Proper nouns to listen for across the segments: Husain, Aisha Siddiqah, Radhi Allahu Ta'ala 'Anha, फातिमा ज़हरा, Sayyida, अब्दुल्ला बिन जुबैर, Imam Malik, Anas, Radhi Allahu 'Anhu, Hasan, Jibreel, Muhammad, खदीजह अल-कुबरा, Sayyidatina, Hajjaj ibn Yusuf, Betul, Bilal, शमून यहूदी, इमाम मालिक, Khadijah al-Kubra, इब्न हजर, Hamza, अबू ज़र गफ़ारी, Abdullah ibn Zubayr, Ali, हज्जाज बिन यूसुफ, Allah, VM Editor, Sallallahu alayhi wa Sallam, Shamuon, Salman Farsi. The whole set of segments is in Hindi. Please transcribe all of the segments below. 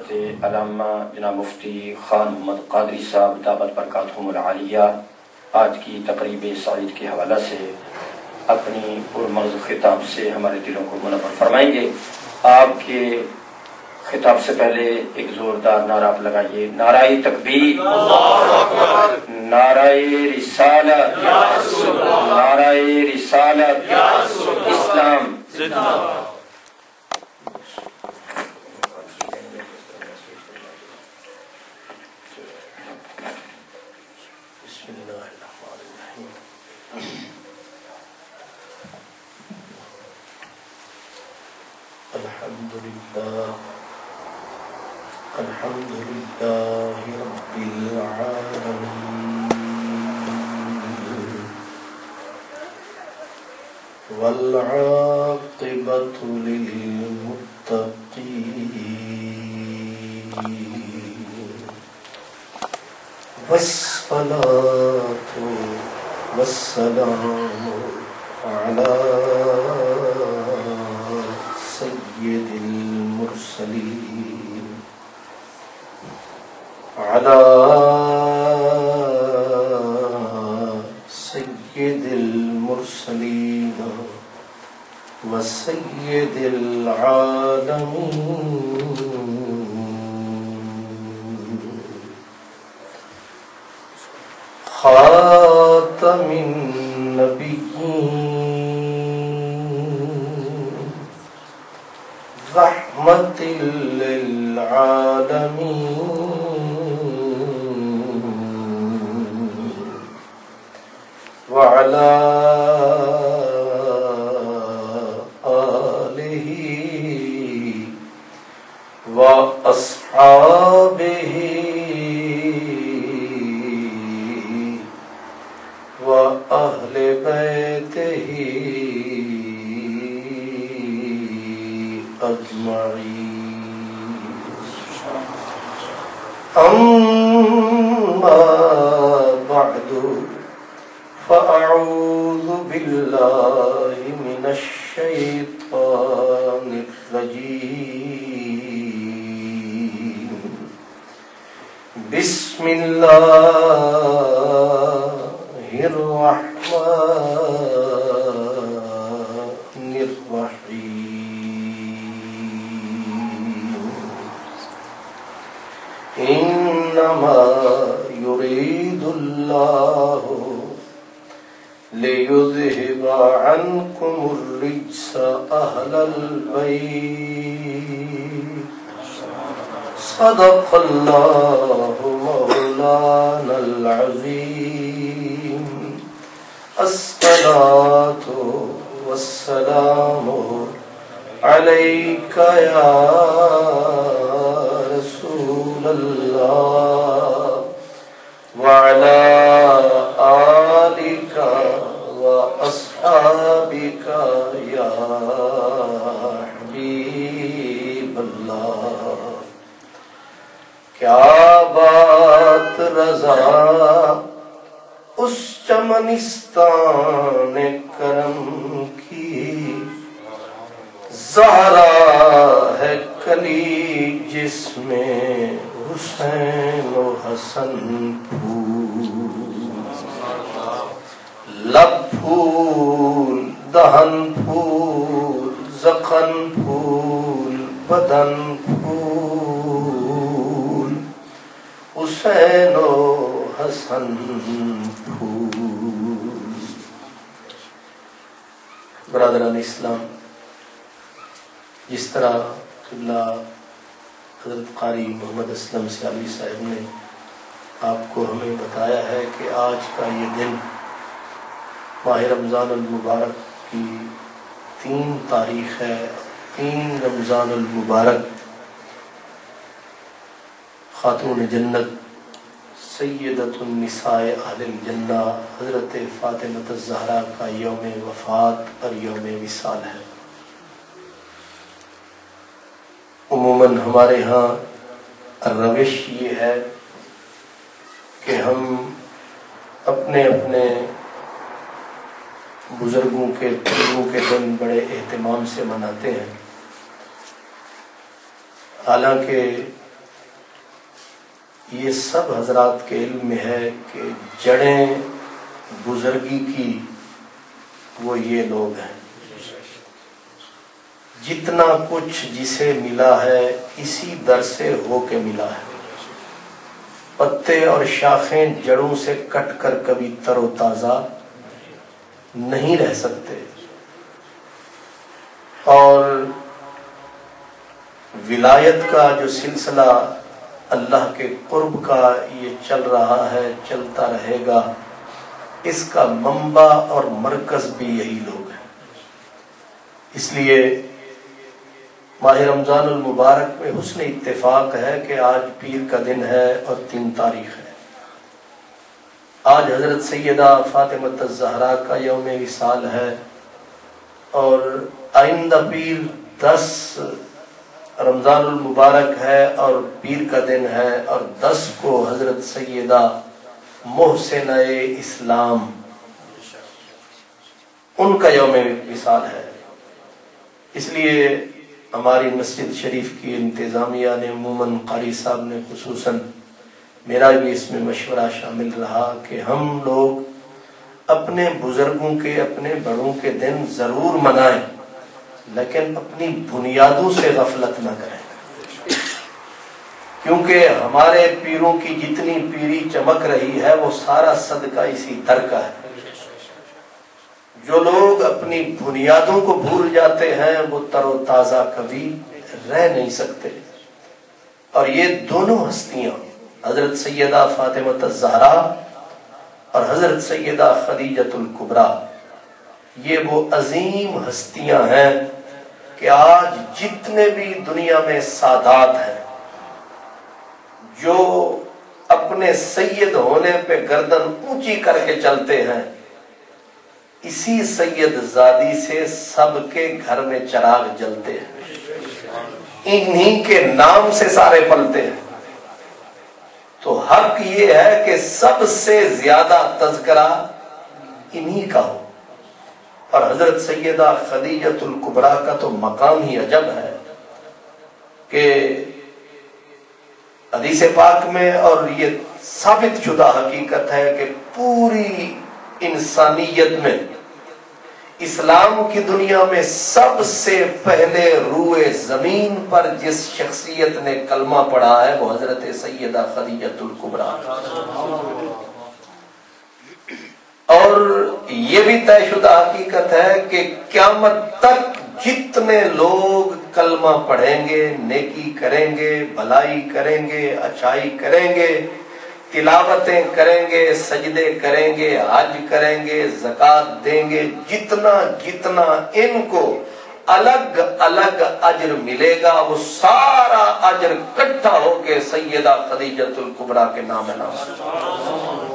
अल्लामा जनाब मुफ्ती खान मोहम्मद कादरी साहब दावत बरकातहुमुल आलिया आज की तकरीब साइद के हवाला से अपनी पुरमर्ज़ खिताब से हमारे दिलों को मुनव्वर फरमाएंगे। आपके खिताब से पहले एक जोरदार नारा आप लगाइए, नाराए तकबीर, नाराए रिसालत, नाराए रिसालत, इस्लाम जिंदाबाद। الحمد لله رب العالمين والعاقبة للمتقين والصلاة والسلام على سيد المرسلين على سيد المرسلين وسيد العالمين خاتم النبيين رحمة للعالمين وعلى آله وأصحابه وأهل بيته أجمعين أما بعد فأعوذ بالله من الشيطان الرجيم بسم الله الرحمن الرحيم إنما يريد الله ليذهب عنكم الرجس أهل البيت صدق الله مولانا العظيم الصلاة والسلام عليك يا رسول الله وعلى آلك وأصحابك يا حبيب الله کیا بات رضا اس چمنستان کرم کی زہرا ہے کلی جس میں حسین و حسن پھول لب پھول دہن پھول زخن پھول بدن پھول حسین و حسن پھول۔ برادران اسلام، جس طرح قبلہ हज़रत कारी मोहम्मद असलम सियाली साहब ने आपको हमें बताया है कि आज का ये दिन माह रमज़ान मुबारक की 3 तारीख़ है। 3 रमज़ान मुबारक खातून जन्नत सैयदतुन निसाए अहल जन्ना हज़रत फ़ातिमा ज़हरा का यौम वफ़ात और यौम विसाल है। उमूमन हमारे यहाँ रविश ये है कि हम अपने अपने बुज़ुर्गों के दिन बड़े एहतमाम से मनाते हैं, हालांकि ये सब हजरात के इल्म में है कि जड़ें बुजुर्गी की वो ये लोग हैं। जितना कुछ जिसे मिला है इसी दर से होके मिला है। पत्ते और शाखें जड़ों से कट कर कभी तरोताज़ा नहीं रह सकते। और विलायत का जो सिलसिला अल्लाह के कुर्ब का ये चल रहा है, चलता रहेगा, इसका मंबा और मरकज भी यही लोग हैं। इसलिए माह रमज़ानुल मुबारक में हुस्न इत्तेफाक है कि आज पीर का दिन है और 3 तारीख है। आज हजरत सैयदा फातिमा ज़हरा का यौमे विसाल है और आइंदा पीर 10 रमज़ानुल मुबारक है और पीर का दिन है और 10 को हजरत सैयदा मोहसिनाए इस्लाम उनका यौमे विसाल है। इसलिए हमारी मस्जिद शरीफ की इंतज़ामिया ने, अमूमन कारी साहब ने, खुसूसन मेरा भी इसमें मशवरा शामिल रहा कि हम लोग अपने बुजुर्गों के, अपने बड़ों के दिन ज़रूर मनाएं, लेकिन अपनी बुनियादों से गफलत न करें। क्योंकि हमारे पीरों की जितनी पीरी चमक रही है वो सारा सदका इसी दर का है। जो लोग अपनी बुनियादों को भूल जाते हैं वो तरोताज़ा कभी रह नहीं सकते। और ये दोनों हस्तियां, हजरत सैयदा फातिमा ज़हरा और हजरत सैयदा खदीजह अल-कुबरा, ये वो अजीम हस्तियां हैं कि आज जितने भी दुनिया में सादात हैं जो अपने सैयद होने पे गर्दन ऊंची करके चलते हैं, इसी सैयदजादी से सबके घर में चिराग जलते हैं, इन्हीं के नाम से सारे पलते हैं। तो हक ये है कि सबसे ज्यादा तज़किरा इन्हीं का हो। और हजरत सैयदा खदीजह अल-कुबरा का तो मकाम ही अजब है कि हदीस पाक में, और ये साबित शुदा हकीकत है कि पूरी इंसानियत में, इस्लाम की दुनिया में सबसे पहले रूए जमीन पर जिस शख्सियत ने कलमा पढ़ा है वो हजरत सैयदा खदीजह अल-कुबरा। और ये भी तयशुदा हकीकत है कि क़यामत तक जितने लोग कलमा पढ़ेंगे, नेकी करेंगे, भलाई करेंगे, अच्छाई करेंगे, तिलावतें करेंगे, सजदे करेंगे, हज करेंगे, ज़कात देंगे, जितना जितना इनको अलग अलग अजर मिलेगा वो सारा अजर इकट्ठा होके सैयदा खदीजह अल-कुबरा के नाम है।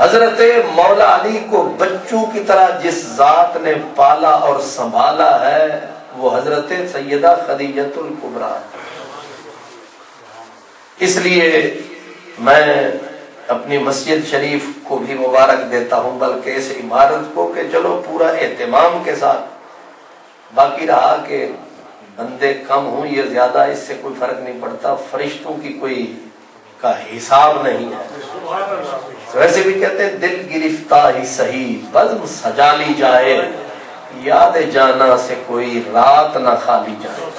हजरत मौला अली को बच्चों की तरह जिस जात ने पाला और संभाला है वो हजरत सैयदा खदीजह अल-कुबरा। इसलिए मैं अपनी मस्जिद शरीफ को भी मुबारक देता हूं, बल्कि इस इमारत को, कि चलो पूरा एहतमाम के साथ, बाकी रहा कि बंदे कम हों ये ज्यादा, इससे कोई फर्क नहीं पड़ता, फरिश्तों की कोई का हिसाब नहीं है। तो वैसे भी कहते हैं दिल गिरफ्ता ही सही बज़्म सजा ली जाए, याद जाना से कोई रात ना खाली जाए।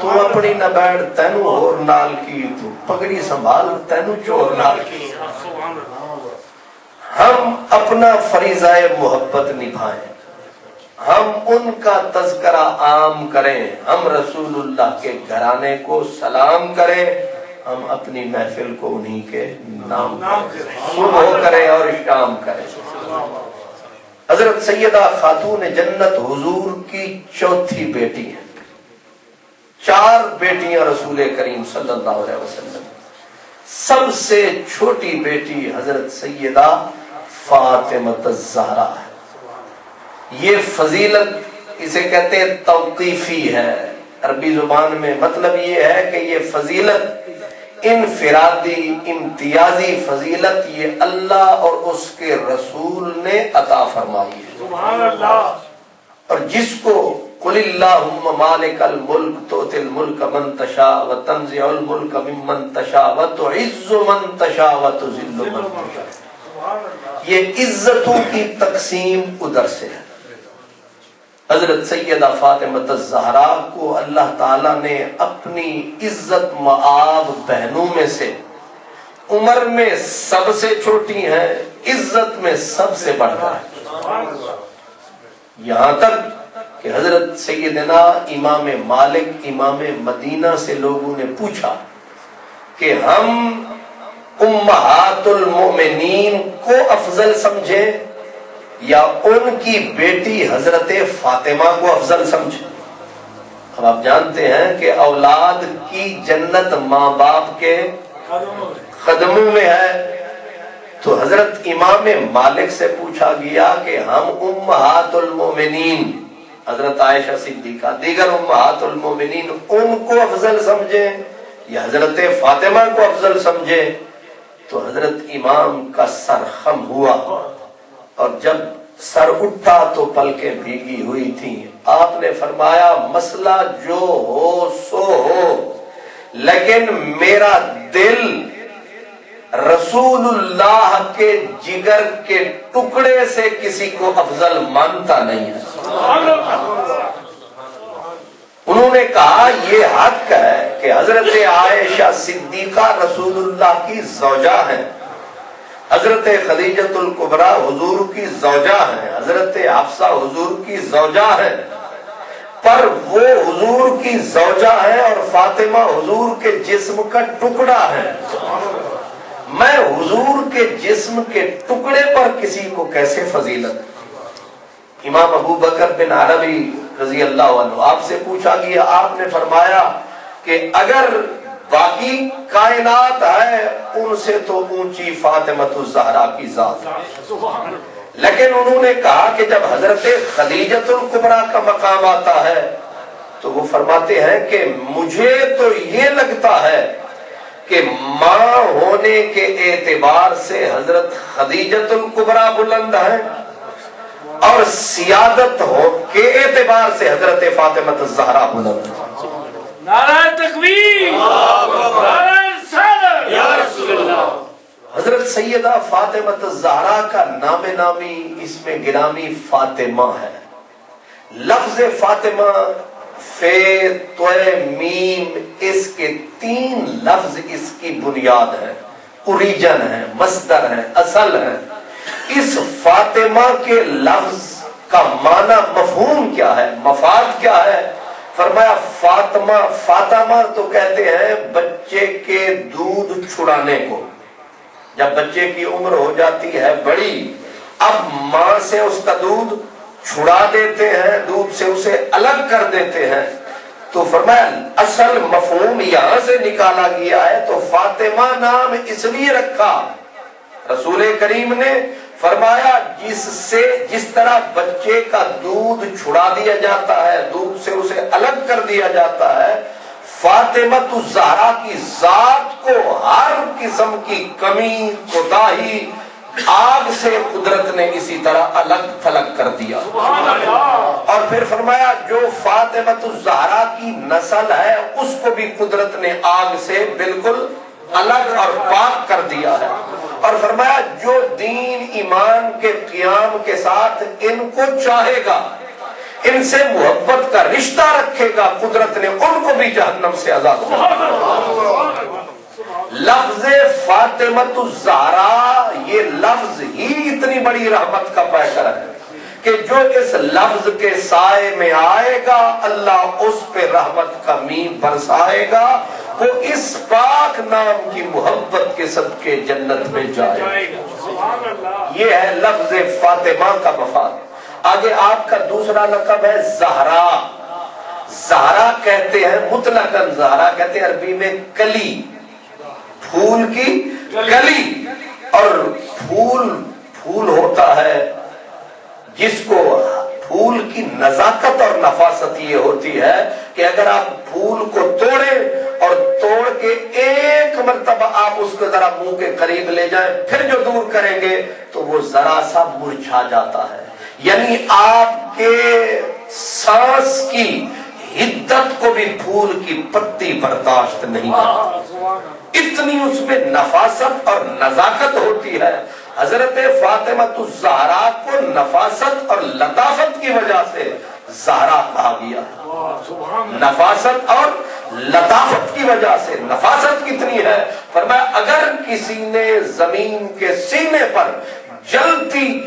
तू अपनी न बैठ तेनू और नाल की, तू पगड़ी संभाल तेनू चोर नाल की। हम अपना फरीज़ाए मोहब्बत निभाएं, हम उनका तज़किरा आम करें, हम रसूलुल्लाह के घराने को सलाम करें, हम अपनी महफिल को उन्हीं के नाम सुबह करें और शाम करें। हजरत सैयदा खातून जन्नत हुजूर की 4थी बेटी है। 4 बेटियां रसूल करीम सल्लल्लाहु अलैहि वसल्लम। सबसे छोटी बेटी हजरत सैयदा फातिमा ज़हरा है। ये फजीलत, इसे कहते हैं तौकीफी है अरबी जुबान में। मतलब ये है कि ये फजीलत इनफिरादी, इम्तियाजी फजीलत ये अल्लाह और उसके रसूल ने अता फरमाई है। और जिसको ये इज्जतों की तकसीम उधर से है। हजरत सैयदा फातिमा ज़हरा को अल्लाह ताला ने अपनी इज्जत मआब बहनों में से उम्र में सबसे छोटी है, इज्जत में सबसे बढ़कर, यहाँ तक कि हजरत सैयदना इमाम मालिक इमाम मदीना से लोगों ने पूछा कि हम उम्महातुल मोमिनीन को अफजल समझे या उनकी बेटी हजरत फातिमा को अफजल समझे। अब आप जानते हैं कि औलाद की जन्नत माँ बाप के कदमों में है, तो हजरत इमाम मालिक से पूछा गया कि हम उम्महातुल मोमिनीन हजरत आयशा सिद्दीका दीगर उम्महातुल मोमिनीन उनको अफजल समझे या हजरत फातिमा को अफजल समझे, तो हजरत इमाम का सर खम हुआ और जब सर उठा तो पलकें भीगी हुई थी। आपने फरमाया मसला जो हो सो हो, लेकिन मेरा दिल रसूलुल्लाह के जिगर के टुकड़े से किसी को अफजल मानता नहीं है। उन्होंने कहा यह हक है कि हजरत आयशा सिद्दीका रसूलुल्लाह की ज़ौजा है, हजरत खदीजह अल कुबरा हुजूर की ज़ौजा है, हजरत हफ्सा हुजूर की ज़ौजा है, पर वो हुजूर की ज़ौजा है और फातिमा हुजूर के जिस्म का टुकड़ा है। मैं हुजूर के जिस्म के टुकड़े पर किसी को कैसे फजीलत। इमाम अबू बकर बिन अरबी रजी अल्लाह अन्हु आपसे पूछा गया, आपने फरमाया कि अगर बाकी कायनात है उनसे तो ऊंची फातिमा ज़हरा की जात, लेकिन उन्होंने कहा कि जब हजरत खदीजह अल कुबरा का मकाम आता है तो वो फरमाते हैं कि मुझे तो ये लगता है कि माँ होने के एतबार से हजरत खदीजतुल कुबरा बुलंद है और सियादत हो के एतबार से हजरत फातिमा ज़हरा बुलंद है। नारा तकबीर, नारा रिसालत, या रसूल अल्लाह। हजरत सैयदा फातिमा ज़हरा का नाम नामी इसमें गिरामी फातिमा है। लफ्ज फातिमा फे तोय मीम इसके तीन लफ्ज इसकी बुनियाद है, ओरिजिन है, मस्दर है, असल है। इस फातिमा के लफ्ज का माना मफहूम क्या है, मफाद क्या है? फरमाया फातिमा, फातिमा तो कहते हैं बच्चे के दूध छुड़ाने को। जब बच्चे की उम्र हो जाती है बड़ी, अब मां से उसका दूध छुड़ा देते हैं, दूध से उसे अलग कर देते हैं, तो फरमाया असल मफहूम यहां से निकाला गया है। तो फातिमा नाम इसलिए रखा रसूल करीम ने, फरमाया जिससे जिस तरह बच्चे का दूध छुड़ा दिया जाता है, दूध से उसे अलग कर दिया जाता है, फातिमा ज़हरा की जात को हर किस्म की कमी कोताही आग से कुदरत ने इसी तरह अलग थलग कर दिया। और फिर फरमाया जो फातिमा ज़हरा की नस्ल है उसको भी कुदरत ने आग से बिल्कुल अलग और पाक कर दिया है। और फरमाया जो दीन ईमान के क़याम के साथ इनको चाहेगा, इनसे मोहब्बत का रिश्ता रखेगा, कुदरत ने उनको भी जहन्नम से आजाद किया। लफ्ज फातिमा ज़हरा ये लफ्ज ही इतनी बड़ी रहमत का पैकर है कि जो इस लफ्ज के साए में आएगा अल्लाह उस पे रहमत का मीम बरसाएगा, वो इस पाक नाम की मोहब्बत के सबके जन्नत में जाएगा। ये है लफ्ज फातिमा का मफाद। आगे आपका दूसरा लक़ब है ज़हरा। ज़हरा कहते हैं मुतलकन, ज़हरा कहते हैं अरबी में कली, फूल की कली। और फूल फूल होता है जिसको फूल की नजाकत और नफासत ये होती है कि अगर आप फूल को तोड़े और तोड़ के एक मरतबा आप उसको जरा मुंह के करीब ले जाएं, फिर जो दूर करेंगे तो वो जरा सा मुरझा जाता है। यानी आपके सांस की हिद्दत को भी फूल की पत्ती बर्दाश्त नहीं करती, इतनी उसमें नफासत और नजाकत होती है। हजरत फातिमा ज़हरा को नफासत और लताफत की वजह से ज़हरा कहा गया, नफासत और लताफत की वजह से। नफासत कितनी है? फरमाया अगर किसी ने जमीन के सीने पर चलती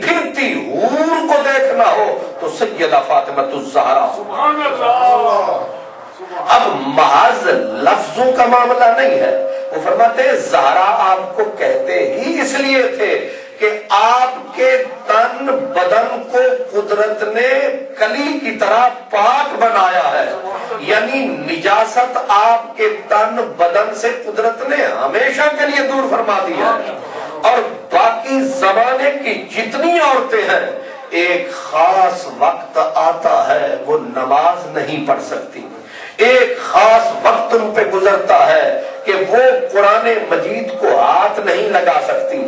फिरती हूर को देखना हो तो सैयदा फातिमा ज़हरा। सुभान अल्लाह। अब महज लफ्जों का मामला नहीं है। वो फरमाते ज़हरा आपको कहते ही इसलिए थे कि आपके तन बदन को कुदरत ने कली की तरह पाक बनाया है, यानी निजासत आपके तन बदन से कुदरत ने हमेशा के लिए दूर फरमा दिया है। और बाकी जमाने की जितनी औरतें हैं एक खास वक्त आता है वो नमाज नहीं पढ़ सकती, एक खास वक्त उन पे गुजरता है कि वो कुरान मजीद को हाथ नहीं लगा सकती।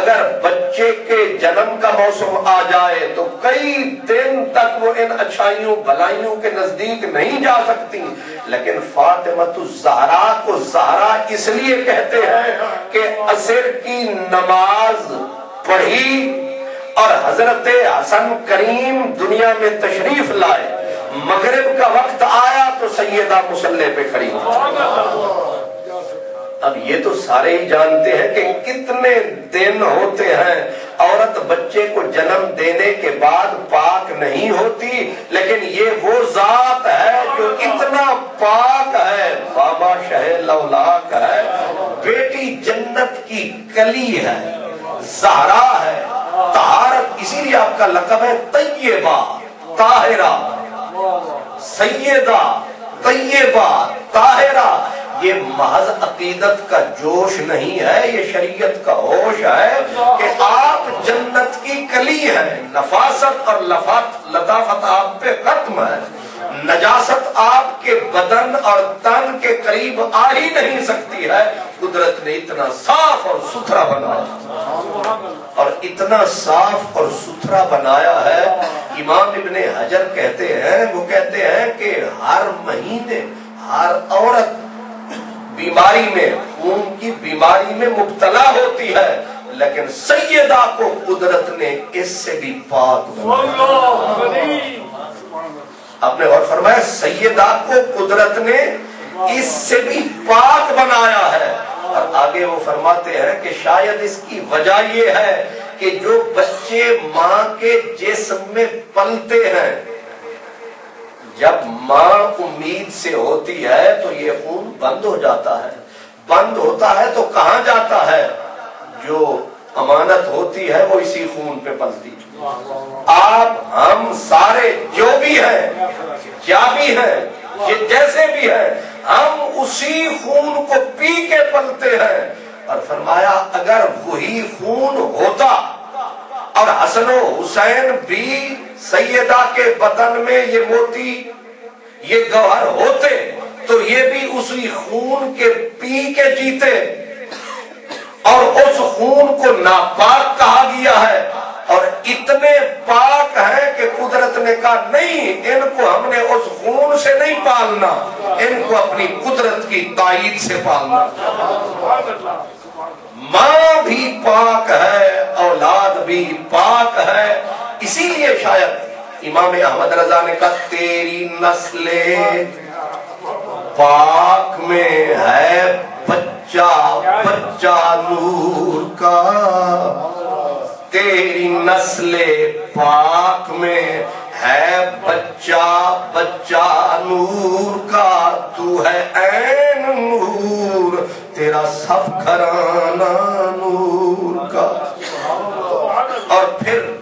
अगर बच्चे के जन्म का मौसम आ जाए तो कई दिन तक वो इन अच्छाइयों भलाइयों के नजदीक नहीं जा सकती। लेकिन फातिमा ज़हरा को ज़हरा इसलिए कहते हैं कि असर की नमाज पढ़ी और हजरत हसन करीम दुनिया में तशरीफ लाए, मगरिब का वक्त आया तो सैयदा मुसल्ले पे खड़ी। अब ये तो सारे ही जानते हैं कि कितने दिन होते हैं औरत बच्चे को जन्म देने के बाद पाक नहीं होती, लेकिन ये वो जात है जो इतना पाक है, बाबा शहे लौलाक है, बेटी जन्नत की कली है, ज़हरा है, तहारत, इसीलिए आपका लक़ब है तय्यबा, ताहिरा, सैयदा, तय्यबा, ताहिरा। ये महज अकीदत का जोश नहीं है, ये शरीयत का होश है कि आप जन्नत की कली है, नफासत और लताफत आप पे खत्म है, नजासत आपके बदन और तन के करीब आ ही नहीं सकती है। कुदरत ने इतना साफ और सुथरा बनाया, और इतना साफ और सुथरा बनाया है। इमाम इब्न हजर कहते हैं, वो कहते हैं कि हर महीने हर औरत बीमारी में, खून की बीमारी में मुब्तला होती है, लेकिन सैयदा को कुदरत ने इससे भी पाक बनाया। आपने और फरमाया सैयदा को कुदरत ने इससे भी पाक बनाया है। और आगे वो फरमाते हैं कि शायद इसकी वजह ये है कि जो बच्चे माँ के जिस्म में पलते हैं, जब माँ उम्मीद से होती है तो ये खून बंद हो जाता है, बंद होता है तो कहाँ जाता है? जो अमानत होती है वो इसी खून पे पलती है। आप हम सारे जो भी हैं, क्या भी हैं, ये जैसे भी है, हम उसी खून को पी के पलते हैं। और फरमाया अगर वही खून होता और हसन और हुसैन भी सैयदा के बदन में ये मोती ये गौहर होते तो ये भी उसी खून के पी के जीते। और उस खून को नापाक कहा गया है, और इतने पाक है कि कुदरत ने कहा नहीं, इनको हमने उस खून से नहीं पालना, इनको अपनी कुदरत की ताईद से पालना। माँ भी पाक है, औलाद भी पाक है, इसीलिए शायद इमाम अहमद रजा ने कहा तेरी नस्ले पाक में है बच्चा बच्चा नूर का, तेरी नस्ले पाक में है बच्चा बच्चा नूर का, तू है ऐन नूर, तेरा सब घराना नूर का। और फिर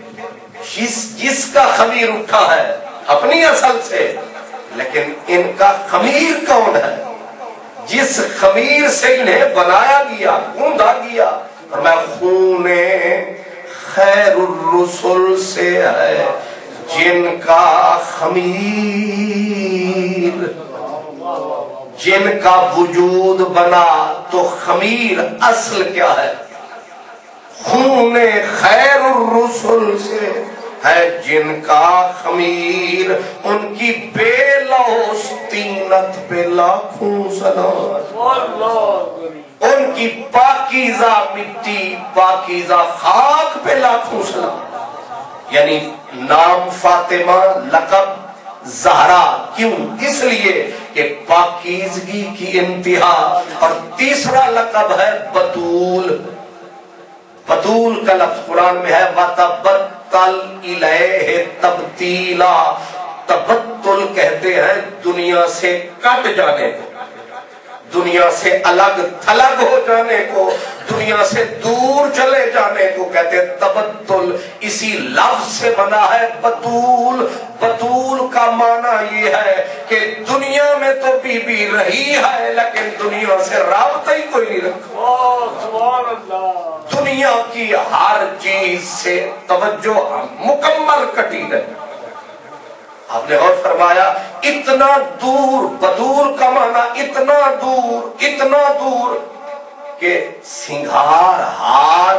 जिसका खमीर उठा है अपनी असल से, लेकिन इनका खमीर कौन है? जिस खमीर से इन्हें बनाया गया, गूंधा गया, और मैं खूने खैर-उर-रसूल से है जिनका खमीर, जिनका वजूद बना। तो खमीर असल क्या है? खून खैर-उर-रसूल से है जिनका खमीर, उनकी बेलौस तीनत पे लाखों सलाम, उनकी पाकीज़ा मिट्टी पाकीज़ा खाक पे लाखों सलाम। यानी नाम फातिमा, लक़ब ज़हरा, क्यों? इसलिए कि पाकीज़गी की इंतहा। और तीसरा लक़ब है बतूल। बतूल का लफ्ज़ कुरान में है वतबत्तल इलैहि तब्तीला। तबत्तुल कहते हैं दुनिया से कट जाने को, दुनिया से अलग थलग हो जाने को, दुनिया से दूर चले जाने को कहते हैं तबत्तुल। इसी लफ्ज से बना है बतूल। बतूल का माना यह है कि दुनिया में तो बीबी रही है लेकिन दुनिया से राब्ता ही कोई नहीं रखा, दुनिया की हर चीज से तवज्जो मुकम्मल कटी रही। आपने और फरमाया इतना दूर, बतूल का माना इतना दूर, इतना दूर के सिंगार हार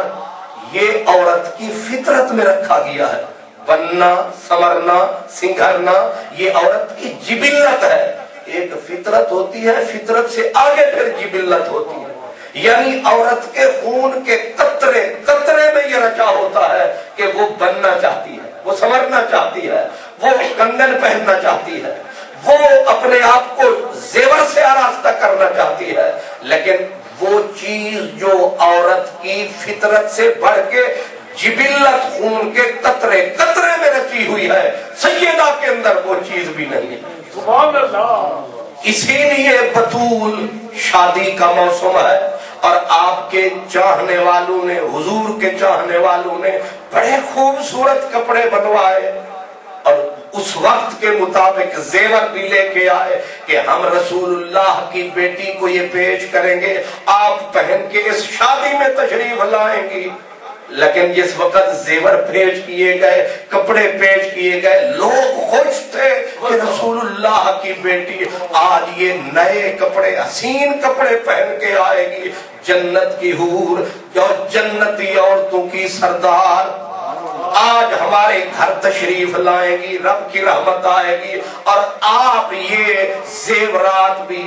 ये औरत की फितरत में रखा गया है। बनना, संवरना, सिंघरना ये औरत की जिबिल्लत है। एक फितरत होती है, फितरत से आगे फिर जिबिल्लत होती है। यानी औरत के खून के कतरे कतरे में ये रचा होता है कि वो बनना चाहती है, वो संवरना चाहती है, वो कंगन पहनना चाहती है, वो अपने आप को जेवर से आरास्ता करना चाहती है, लेकिन वो चीज जो औरत की फितरत से बढ़ के जिबिल्लत खून के कतरे कतरे में रची हुई है, सैयदा के अंदर वो चीज भी नहीं है। सुभान अल्लाह। इसीलिए बतूल शादी का मौसम है। और आपके चाहने वालों ने, हुजूर के चाहने वालों ने बड़े खूबसूरत कपड़े बनवाए और उस वक्त के मुताबिक जेवर भी लेके आए कि हम रसूलुल्लाह की बेटी को ये पेश करेंगे, आप पहन के इस शादी में तशरीफ लाएंगी। लेकिन जिस वक्त जेवर पेश किए गए, कपड़े पेश किए गए, लोग खुश थे कि रसूलुल्लाह की बेटी आज ये नए कपड़े, हसीन कपड़े पहन के आएगी, जन्नत की हूर और जन्नती औरतों की सरदार आज हमारे घर तशरीफ लाएगी, रब की रहमत आएगी। और आप ये जेवरात भी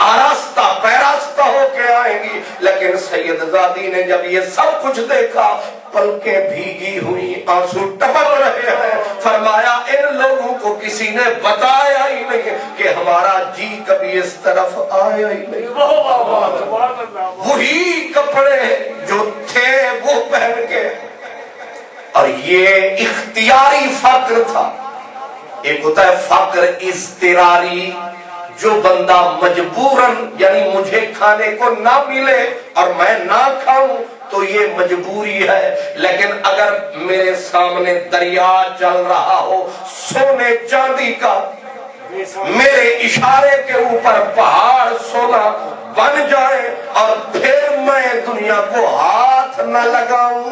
आरास्ता पैरास्ता होके आएंगी। लेकिन सैयदजादी ने जब ये सब कुछ देखा, पलकें भीगी हुई, आंसू टपक रहे हैं, फरमाया इन लोगों को किसी ने बताया ही नहीं कि हमारा जी कभी इस तरफ आया ही नहीं। वही कपड़े जो थे वो पहन के, और ये इख्तियारी फक्र था। एक होता है फक्र इस्तिरारी, जो बंदा मजबूरन, यानी मुझे खाने को ना मिले और मैं ना खाऊं तो ये मजबूरी है। लेकिन अगर मेरे सामने दरिया चल रहा हो सोने चांदी का, मेरे इशारे के ऊपर पहाड़ सोना बन जाए और फिर मैं दुनिया को हाथ न लगाऊं,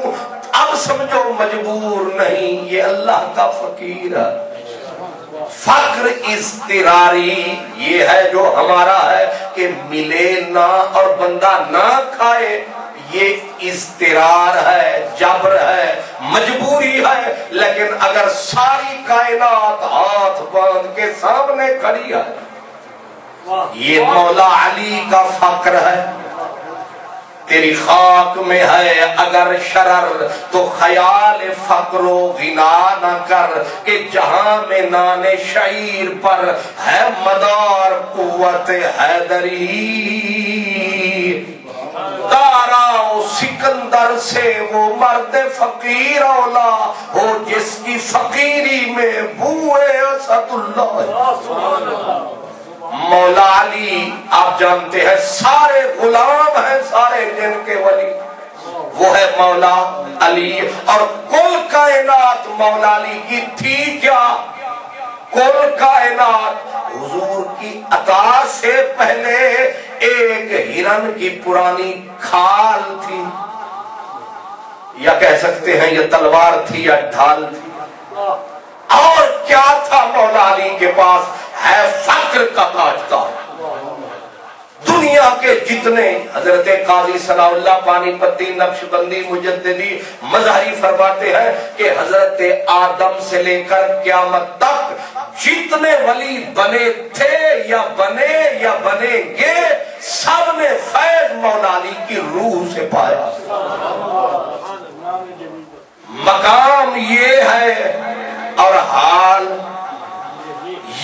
अब समझो मजबूर नहीं, ये अल्लाह का फकीर है। फक्र इस्तिरारी ये है जो हमारा है कि मिले ना और बंदा ना खाए, ये इस्तिरार है, जबर है, मजबूरी है। लेकिन अगर सारी कायनात हाथ बांध के सामने खड़ी है, ये मौला अली का फक्र है। तेरी खाक में है अगर शरर तो ख्याल फक्रो गिना न कर, कि जहां में नाने शहीर पर है मदार कुव्वत हैदरी। ताराओ सिकंदर से वो मर्द फकीर औला हो, जिसकी फकीरी में बुए असदुल्लाह। मौला अली आप जानते हैं सारे गुलाम हैं, सारे जिन के वली वो है मौला अली। और कुल कायनात मौला अली की थी क्या? कुल कायनात हुजूर की अता से पहले एक हिरन की पुरानी खाल थी, या कह सकते हैं ये तलवार थी या ढाल थी। और क्या था मौला अली के पास? है फक्र का ताजदार, दुनिया दुनिया के जितने हजरत काजी सलाउल्लाह पानीपति नक्शबंदी मुजद्ददी मजहरी फरमाते हैं कि हजरत आदम से लेकर क़यामत तक जितने वली बने थे या बने या बनेंगे सब ने फैज मौला अली की रूह से पाया। मकाम ये है और हाल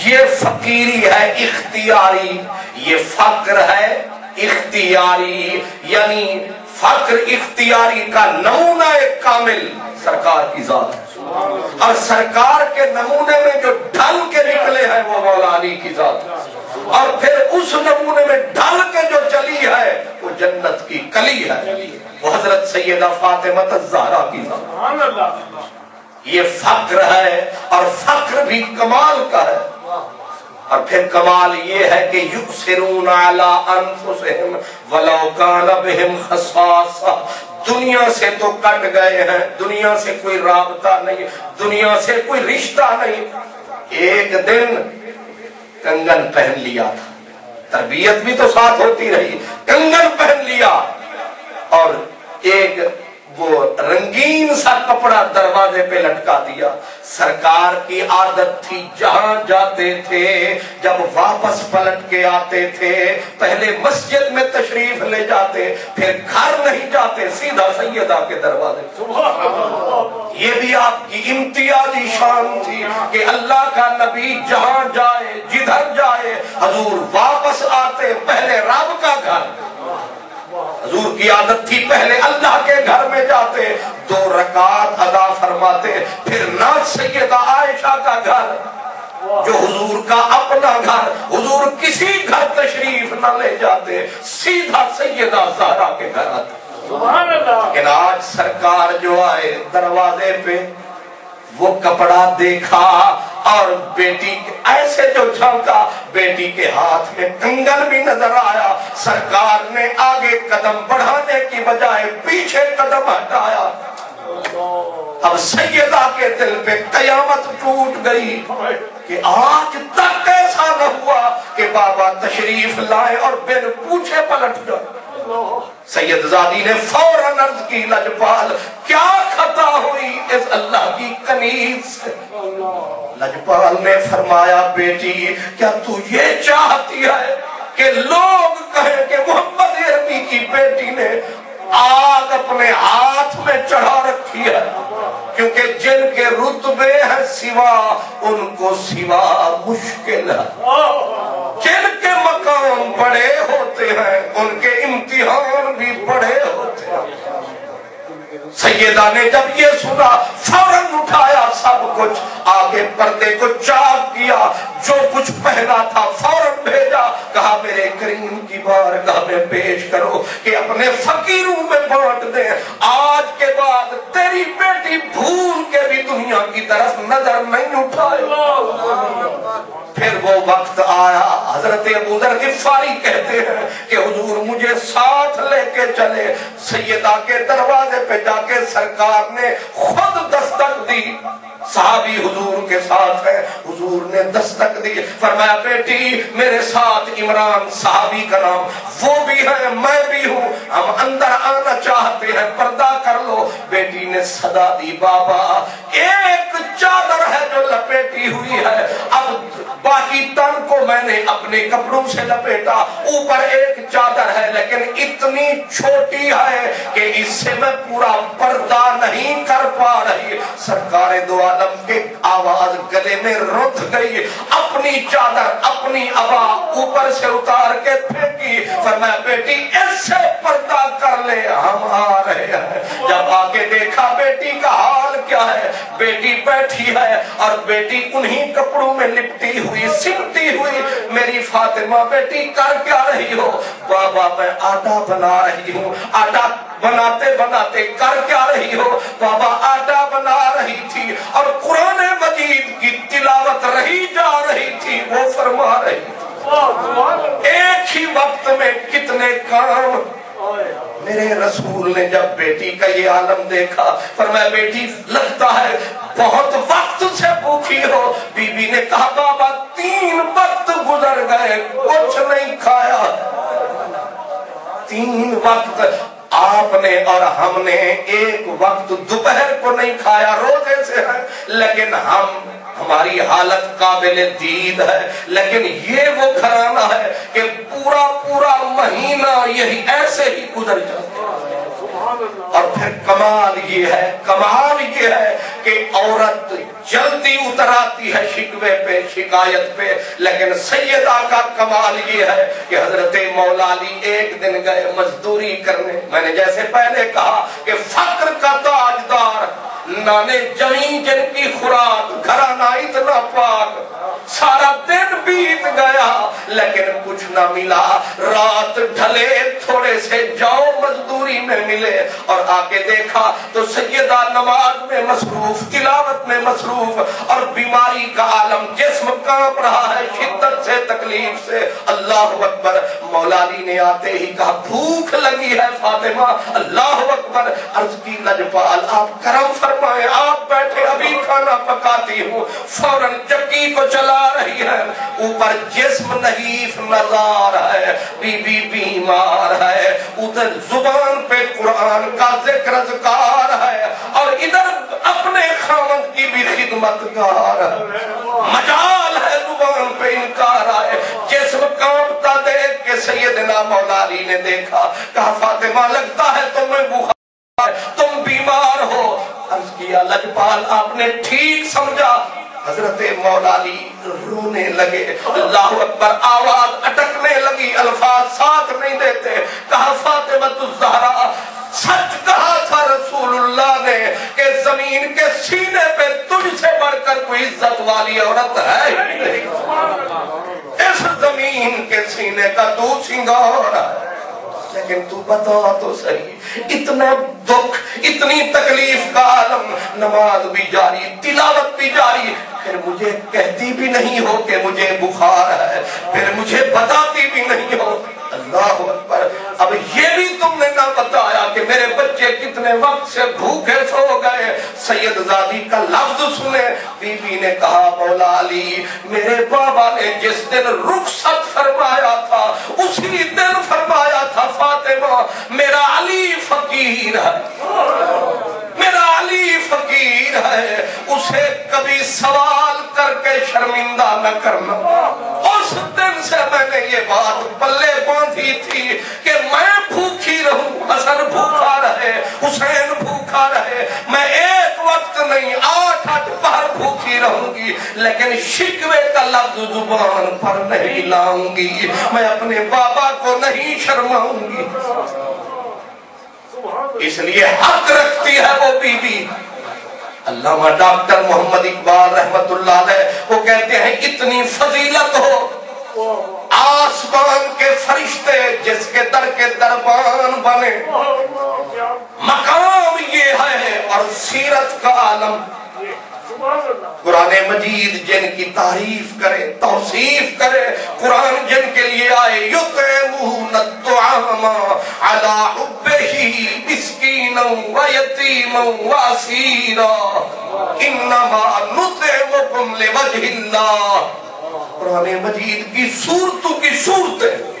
ये फकीरी है इख्तियारी, ये फक्र है इख्तियारी, यानी फक्र इख्तियारी का नमूना एक कामिल सरकार की जात है और सरकार के नमूने में जो ढल के निकले हैं वो मौला अली की जात है और फिर उस नमूने में ढल के जो चली है वो जन्नत की कली है, वो हजरत सैयदा फातिमा ज़हरा की जात। ये फक्र है और फक्र भी कमाल का है। और फिर कमाल ये है कि युसिरून अला अनफुसिहिम वलौ कान बिहिम खसासा, दुनिया से तो कट गए हैं, दुनिया से कोई राबता नहीं, दुनिया से कोई रिश्ता नहीं, एक दिन कंगन पहन लिया था, तरबियत भी तो साथ होती रही, कंगन पहन लिया और एक वो रंगीन सा कपड़ा दरवाजे पे लटका दिया। सरकार की आदत थी जहां जाते थे जब वापस पलट के आते थे पहले मस्जिद में तशरीफ ले जाते फिर घर नहीं जाते, सीधा सैयदा के दरवाजे। सुभान अल्लाह, ये भी आपकी इम्तियाजी शान थी कि अल्लाह का नबी जहां जाए जिधर जाए हजूर वापस आते पहले रब का घर। हुजूर की आदत थी पहले अल्लाह के घर में जाते, दो रकात अदा फरमाते, फिर ना सैयदा आयशा का घर जो हुजूर का अपना घर, हुजूर किसी घर तशरीफ न ले जाते, सीधा सैयदा ज़हरा के घर आते। सुभान अल्लाह। लेकिन आज सरकार जो आए दरवाजे पे वो कपड़ा देखा और बेटी ऐसे जो झांका बेटी के हाथ में कंगन भी नजर आया। सरकार ने आगे कदम बढ़ाने की बजाय पीछे कदम हटाया। अब सैयदा के दिल पे कयामत टूट गई कि आज तक ऐसा न हुआ कि बाबा तशरीफ लाए और बिन पूछे पलट जाए। सैयदजादी ने फौरन अर्ज की, लजपाल क्या खता हुई इस अल्लाह की कनीज़ से। लजपाल ने फरमाया बेटी क्या तू ये चाहती है कि लोग कहें कि मोहम्मद अरबी की बेटी ने आग अपने हाथ में चढ़ा रखी है, क्योंकि जिनके रुतबे है सिवा उनको सिवा मुश्किल है, जिनके मकाम बड़े होते हैं उनके इम्तिहान भी बड़े होते हैं। सैयदा ने जब ये सुना फौरन उठाया सब कुछ, आगे पर्दे को चाक किया, जो कुछ पहना था फौरन भेजा, कहा मेरे करीम की बारगाह में पेश करो कि अपने फकीरों में बांट दे, आज के बाद तेरी बेटी भूल के भी दुनिया की तरफ नजर नहीं उठाए। फिर वो वक्त आया, हजरत अबू ज़र गफ़ारी कहते हैं कि हुजूर मुझे साथ लेके चले। सैयदा के दरवाजे पे जाके सरकार ने खुद दस्तक दी, साहबी हुजूर के साथ है, हुजूर ने दस्तक दी, फरमाया बेटी मेरे साथ इमरान साहबी का नाम, वो भी है मैं भी हूँ, हम अंदर आना चाहते हैं, पर्दा कर लो। बेटी ने सदा दी, बाबा एक चादर है जो लपेटी हुई है, अब बाकी तन को मैंने अपने कपड़ों से लपेटा, ऊपर एक चादर है लेकिन इतनी छोटी है कि इससे मैं पूरा पर्दा नहीं कर पा रही। सरकारे दो आलम के आवाज गले में रुंध गई, अपनी चादर अपनी अबा ऊपर से उतार के फेंकी, फरमाया बेटी इससे पर्दा कर ले, हम आ रहे हैं। जब आके देखा बेटी का हाल क्या है, बेटी बैठी है और बेटी उन्हीं कपड़ों में लिपटी हुई सिमटी हुई। मेरी फातिमा बेटी कर क्या रही हो? बाबा मैं आटा बना रही हूँ। आटा बनाते बनाते कर क्या रही हो? बाबा आटा बना रही थी और कुरान मजीद की तिलावत रही जा रही थी, वो फरमा रही थी। एक ही वक्त में कितने काम। मेरे रसूल ने जब बेटी का ये आलम देखा, फरमाया बेटी लगता है बहुत वक्त से भूखी हो। बीबी ने कहा बाबा 3 वक्त गुजर गए कुछ नहीं खाया। तीन वक्त आपने और हमने एक वक्त दोपहर को नहीं खाया, रोजे से है, लेकिन हमारी हालत काबिले दीद है। लेकिन ये वो घराना है कि पूरा पूरा महीना यही ऐसे ही गुजर जाता है। और फिर कमाल ये है कि औरत जल्दी उतर आती है शिकवे पे, शिकायत पे, लेकिन सैयदा का कमाल ये है कि हजरत मौला अली एक दिन गए मजदूरी करने। मैंने जैसे पहले कहा कि फक्र का ताजदार, नाने जमीन जिनकी खुराक, घराना इतना पाक, सारा दिन बीत गया लेकिन कुछ ना मिला। रात ढले, थोड़े से जाओ मजदूरी में मिले और आके देखा तो सैयदा नमाज में मसरूफ, तिलावत में मसरूफ, और बीमारी का आलम, जिस्म कांप रहा है शिद्दत से, तकलीफ से। अल्लाह अकबर। मौला अली ने आते ही कहा भूख लगी है फातिमा। अल्लाह अकबर। अर्ज की लजपाल आप करम फरमाए, आप बैठे, अभी खाना पकाती हूँ। फौरन चक्की को चला रही है, ऊपर जिस्म नहीफ नजार है, बीबी बीमार है, उधर जुबान पे कुरान का जिक्र ज़कार है, और इधर अपने खामद की भी खिदमतगार है। मजाल है जुबान पे इनकार आए, जिस्म कांपता देख के सैयदना मौला अली ने देखा, कहा फातिमा लगता है तुम्हें बुखार, तुम बीमार हो। अर्ज किया लजपाल आपने ठीक समझा। हजरत मौला अली रोने लगे। अल्लाह अकबर। आवाज अटकने लगी, अल्फाज साथ नहीं देते। कहा फातिमा ज़हरा सच कहा था रसूलुल्लाह ने कि जमीन के सीने पे तुझसे बढ़कर कोई इज्जत वाली औरत है ही नहीं, इस जमीन के सीने का तू सिंगार है। लेकिन तू बता तो सही, इतना दुख, इतनी तकलीफ का आलम, नमाज भी जारी, तिलावत भी जारी, फिर मुझे कहती भी नहीं हो कि मुझे बुखार है, फिर मुझे बताती भी नहीं हो। अल्लाह अकबर। अब ये भी तुमने ना बताया कि मेरे बच्चे कितने वक्त से भूखे सो गए। सैयदजादी का लफ्ज सुने, बीबी ने कहा मौला अली मेरे बाबा ने जिस दिन रुखसत फरमाया था उसी दिन फरमाया था फातिमा मेरा अली फकीर है, मेरा अली फकीर है, उसे कभी सवाल करके शर्मिंदा न करना। उस दिन से मैंने ये बात पल्ले बांधी थी कि मैं भूखी रहूं, हसन भूखा रहे, हुसैन भूखा रहे, मैं एक वक्त नहीं 8-8 बार भूखी रहूंगी, लेकिन शिकवे का लफ्ज जुबान पर नहीं लाऊंगी, मैं अपने बाबा को नहीं शर्माऊंगी। इसलिए हक रखती है वो बीबी। अल्लामा डॉक्टर मोहम्मद इकबाल रहमतुल्लाह अलैह वो कहते हैं इतनी फजीलत हो आसमान के फरिश्ते जिसके दर के दरबान बने, मकाम ये है और सीरत का आलम, कुरान मजीद जिनकी तारीफ करे, तौसीफ करे, कुरान जिनके लिए आए, युतमून अत्तआमा अला हुब्बिही मिस्कीनन व यतीमन व असीरा इन्नमा नुतइमुकुम लिवजहिल्लाह। कुरान मजीद की सूरतों की सूरतें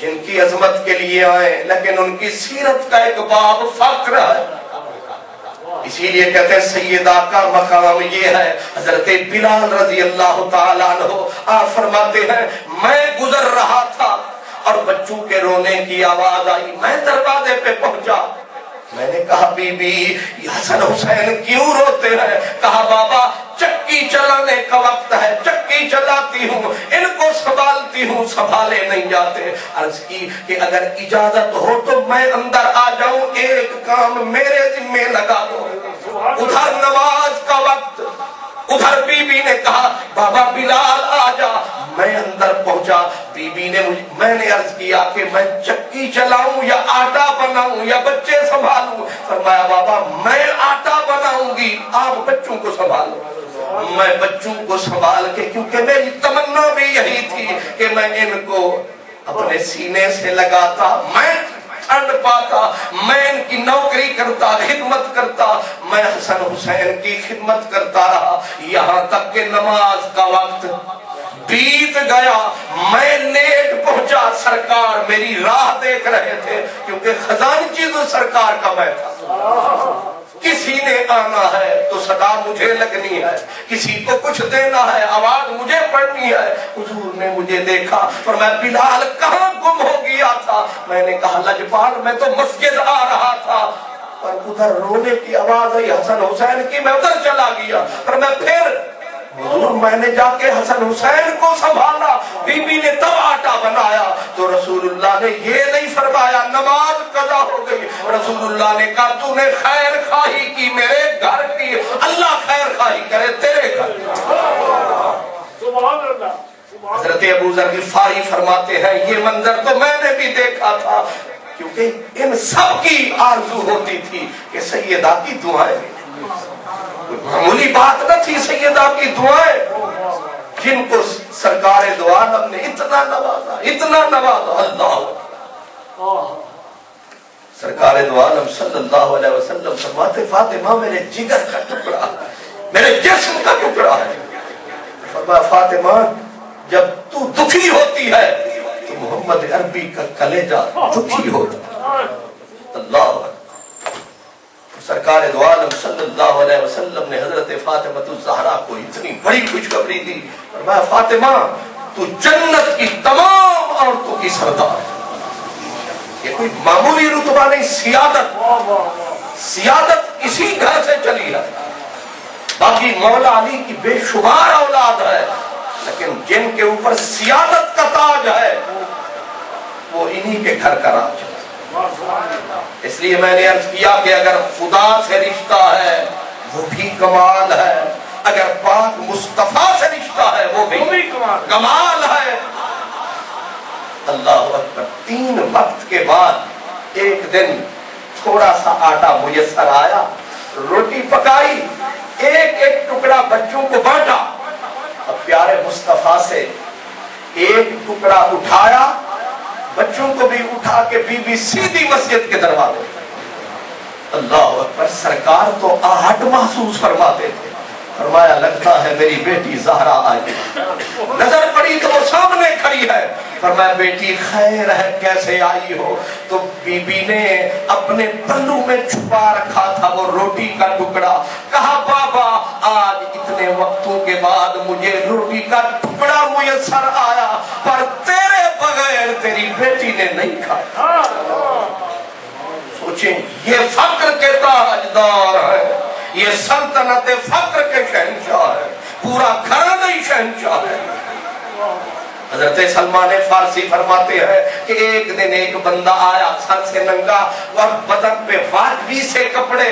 जिनकी अजमत के लिए आए, लेकिन उनकी सीरत का एक बाब फक्र है। इसीलिए कहते हैं सैयदा का मकाम ये है। हजरत बिलाल रजी अल्लाह ताला अन्हो आप फरमाते हैं मैं गुजर रहा था और बच्चों के रोने की आवाज आई, मैं दरवाजे पे पहुंचा, मैंने कहा बीबी हसन हुसैन क्यों रोते हैं? कहा बाबा चक्की चलाने का वक्त है, चक्की चलाती हूँ, इनको संभालती हूँ, संभाले नहीं जाते। अर्ज की कि अगर इजाजत हो तो मैं अंदर आ जाऊं, एक काम मेरे जिम्मे लगा दो। उधर नमाज का वक्त, उधर बीबी ने कहा बाबा बिलाल आ जा। मैं अंदर पहुंचा, बीबी ने मैंने अर्ज किया कि मैं चक्की चलाऊं या आटा बनाऊं या बच्चे संभालूं? फरमाया बाबा मैं आटा बनाऊंगी, आप बच्चों को संभालो। मैं बच्चों को संभाल के, क्योंकि मेरी तमन्ना भी यही थी कि मैं इनको अपने सीने से लगाता, मैं ठंड पाता, मैं इनकी नौकरी करता, खिदमत करता, मैं हसन हुसैन की खिदमत करता रहा। यहाँ तक के नमाज का वक्त बीत गया, मैं नेट पहुंचा। सरकार मेरी राह देख रहे थे क्योंकि खजानची तो सरकार का मैं था। किसी ने आना है तो सदा मुझे लगनी है, किसी को कुछ देना है आवाज मुझे पढ़नी है। हुजूर ने मुझे देखा और मैं बिलाल कहाँ गुम हो गया था। मैंने कहा लजपाल मैं तो मस्जिद आ रहा था पर उधर रोने की आवाज आई हसन हुसैन की, मैं उधर चला गया। और मैं फिर मैंने जाके हसन हुसैन को संभाला, बीबी ने तब आटा बनाया तो रसूलुल्लाह ने ये नहीं फरमाया नमाज कज़ा हो गई। रसूलुल्लाह ने कहा तूने खैर खाही की मेरे घर की, अल्लाह खैर खाही करे तेरे घर। सुभान अल्लाह। हजरत अबू ज़र ग़फ़ारी फरमाते हैं ये मंजर तो मैंने भी देखा था क्योंकि इन सब की आरज़ू होती थी कि सैयदा की दुआएं। मामूली बात न थी सैयदा की दुआएं जिनको सरकारे दो आलम ने इतना नवाजा, इतना नवाजा। अल्लाह सरकारे दो आलम सल्लल्लाहु अलैहि वसल्लम फरमाते फातिमा मेरे जिगर का टुकड़ा, मेरे जिस्म का टुकड़ा है। फरमाया फातिमा जब तू दुखी होती है तो मोहम्मद अरबी का कलेजा दुखी होता। अल्लाह सरकार दो आलम सल्लल्लाहु अलैहि वसल्लम ने हजरत फातिमा ज़हरा को इतनी बड़ी खुशखबरी दी। फरमाया फातिमा तू जन्नत की तमाम औरतों की सरदार है। ये कोई मामूली रुतबा नहीं, सियादत, सियादत इसी घर से चली है। बाकी मौला अली की बेशुमार औलाद है लेकिन जिनके ऊपर सियादत का ताज है वो इन्हीं के घर का राज है। इसलिए मैंने अर्ज किया कि अगर खुदा से रिश्ता है वो भी कमाल है, अगर पाक मुस्तफा से रिश्ता है वो भी कमाल है। अल्लाह अकबर। 3 वक्त के बाद एक दिन थोड़ा सा आटा मुयसर आया, रोटी पकाई, एक एक टुकड़ा बच्चों को बांटा। अब प्यारे मुस्तफा से एक टुकड़ा उठाया, बच्चों को भी उठा के बीबी सीधी मस्जिद के दरवाजे। अल्लाह अकबर। सरकार तो आहट महसूस फरमाते थे। फरमाया लगता है मेरी बेटी ज़हरा आई। नजर पड़ी तो वो सामने खड़ी है। फरमाया बेटी खैर है, कैसे आई हो? तो बीबी ने अपने पल्लू में छुपा रखा था वो रोटी का टुकड़ा। कहा बाबा आज इतने वक्तों के बाद मुझे रोटी का टुकड़ा मुयसर आया पर तेरे बगैर तेरी बेटी ने नहीं खाया। सोचे ये फक्र के ताजदार है, ये सल्तनत फक्र के शहंशाह है, पूरा घराना ही शहंशाह है। हजरत सलमान फारसी फरमाते हैं कि एक दिन एक बंदा आया सर से नंगा और बदन पे वाजबी से कपड़े,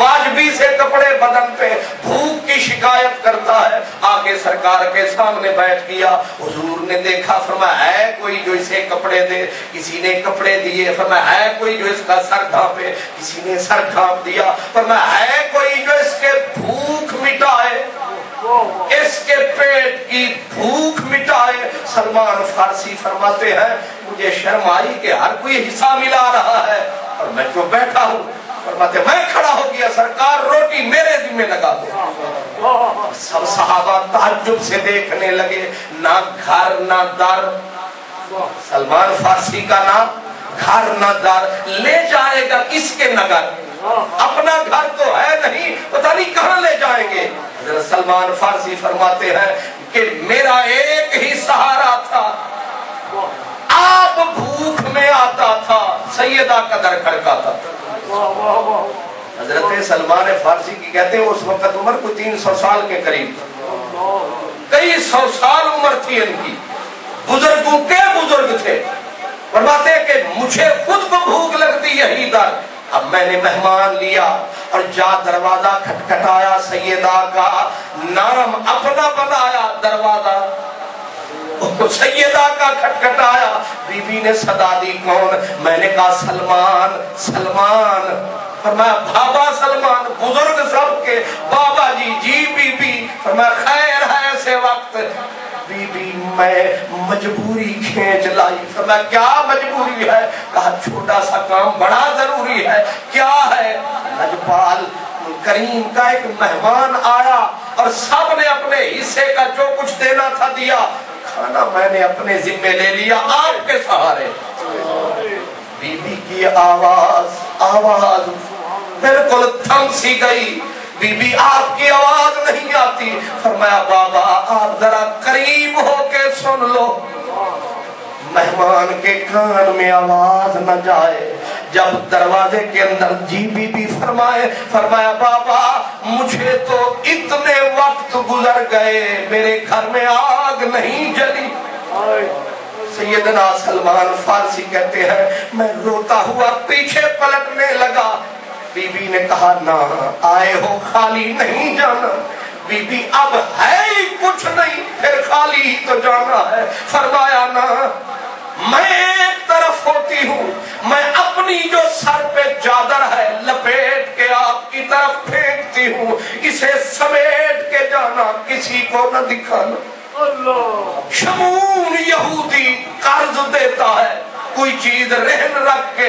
वाजबी से कपड़े बदन पे, भूख की शिकायत करता है। आके सरकार के सामने बैठ गया। हुजूर ने देखा, फरमाया है कोई जो इसे कपड़े दे? किसी ने कपड़े दिए। फरमाया है कोई जो इसका सर ढांपे? किसी ने सर ढांप दिया। फरमाया है कोई जो इसके भूख मिटाए, इसके पेट की भूख मिटाए। सलमान फारसी फरमाते हैं मुझे शर्म आई कि हर कोई हिस्सा मिला रहा है और मैं जो बैठा हूँ। फरमाते मैं खड़ा हो गया, सरकार रोटी मेरे जिम्मे लगा दो। सब सहाबा ताज्जुब से देखने लगे, ना घर ना दर। सलमान फारसी का ना घर ना दर, ले जाएगा किसके नगर? अपना घर तो है नहीं, पता नहीं कहाँ ले जाएंगे। सलमान फारसी फरमाते हैं कि मेरा एक ही सहारा था, आप भूख में आता था, सैयदा का दर खड़काता था। हजरत सलमान फारसी की कहते हैं उस वक्त उम्र कोई 300 साल के करीब था, कई सौ साल उम्र थी इनकी, बुजुर्गों के बुजुर्ग थे। फरमाते कि मुझे खुद को भूख लगती यही दर। अब मैंने मेहमान लिया और जा दरवाजा खटखटाया, सैयदा का नाम अपना बनाया, दरवाजा सैयदा का खटखटाया। बीबी ने सदा दी कौन? मैंने कहा सलमान, सलमान। फरमाया बाबा सलमान, बुजुर्ग सबके बाबा जी। जी बीबी। फरमाया खैर है ऐसे वक्त? बीबी मैं मजबूरी खींच लाई। फरमाया क्या मजबूरी है? कहा छोटा सा काम बड़ा जरूरी है। क्या है? लजपाल करीम का एक मेहमान आया और सबने अपने हिस्से का जो कुछ देना था दिया। खाना मैंने अपने जिम्मे ले लिया आपके सहारे। बीबी की आवाज आवाज बिल्कुल थम सी गई। बीबी आपकी आवाज नहीं आती। फरमाया बाबा आप जरा करीब होके सुन लो, मेहमान के कान में आवाज न जाए। जब दरवाजे के अंदर जी बीबी फरमाए, फरमाया बाबा मुझे तो इतने वक्त गुजर गए, मेरे घर में आग नहीं जली। सैयदना सलमान फारसी कहते हैं मैं रोता हुआ पीछे पलटने लगा। बीबी ने कहा ना, आए हो खाली नहीं जाना। बीबी अब है ही कुछ नहीं, फिर खाली ही तो जाना है। फरमाया ना, मैं एक तरफ होती हूँ, मैं अपनी जो सर पे चादर है लपेट के आपकी तरफ फेंकती हूँ, इसे समेट के जाना, किसी को न दिखाना। अल्लाह शमून यहूदी कर्ज देता है, कोई चीज रहन रख के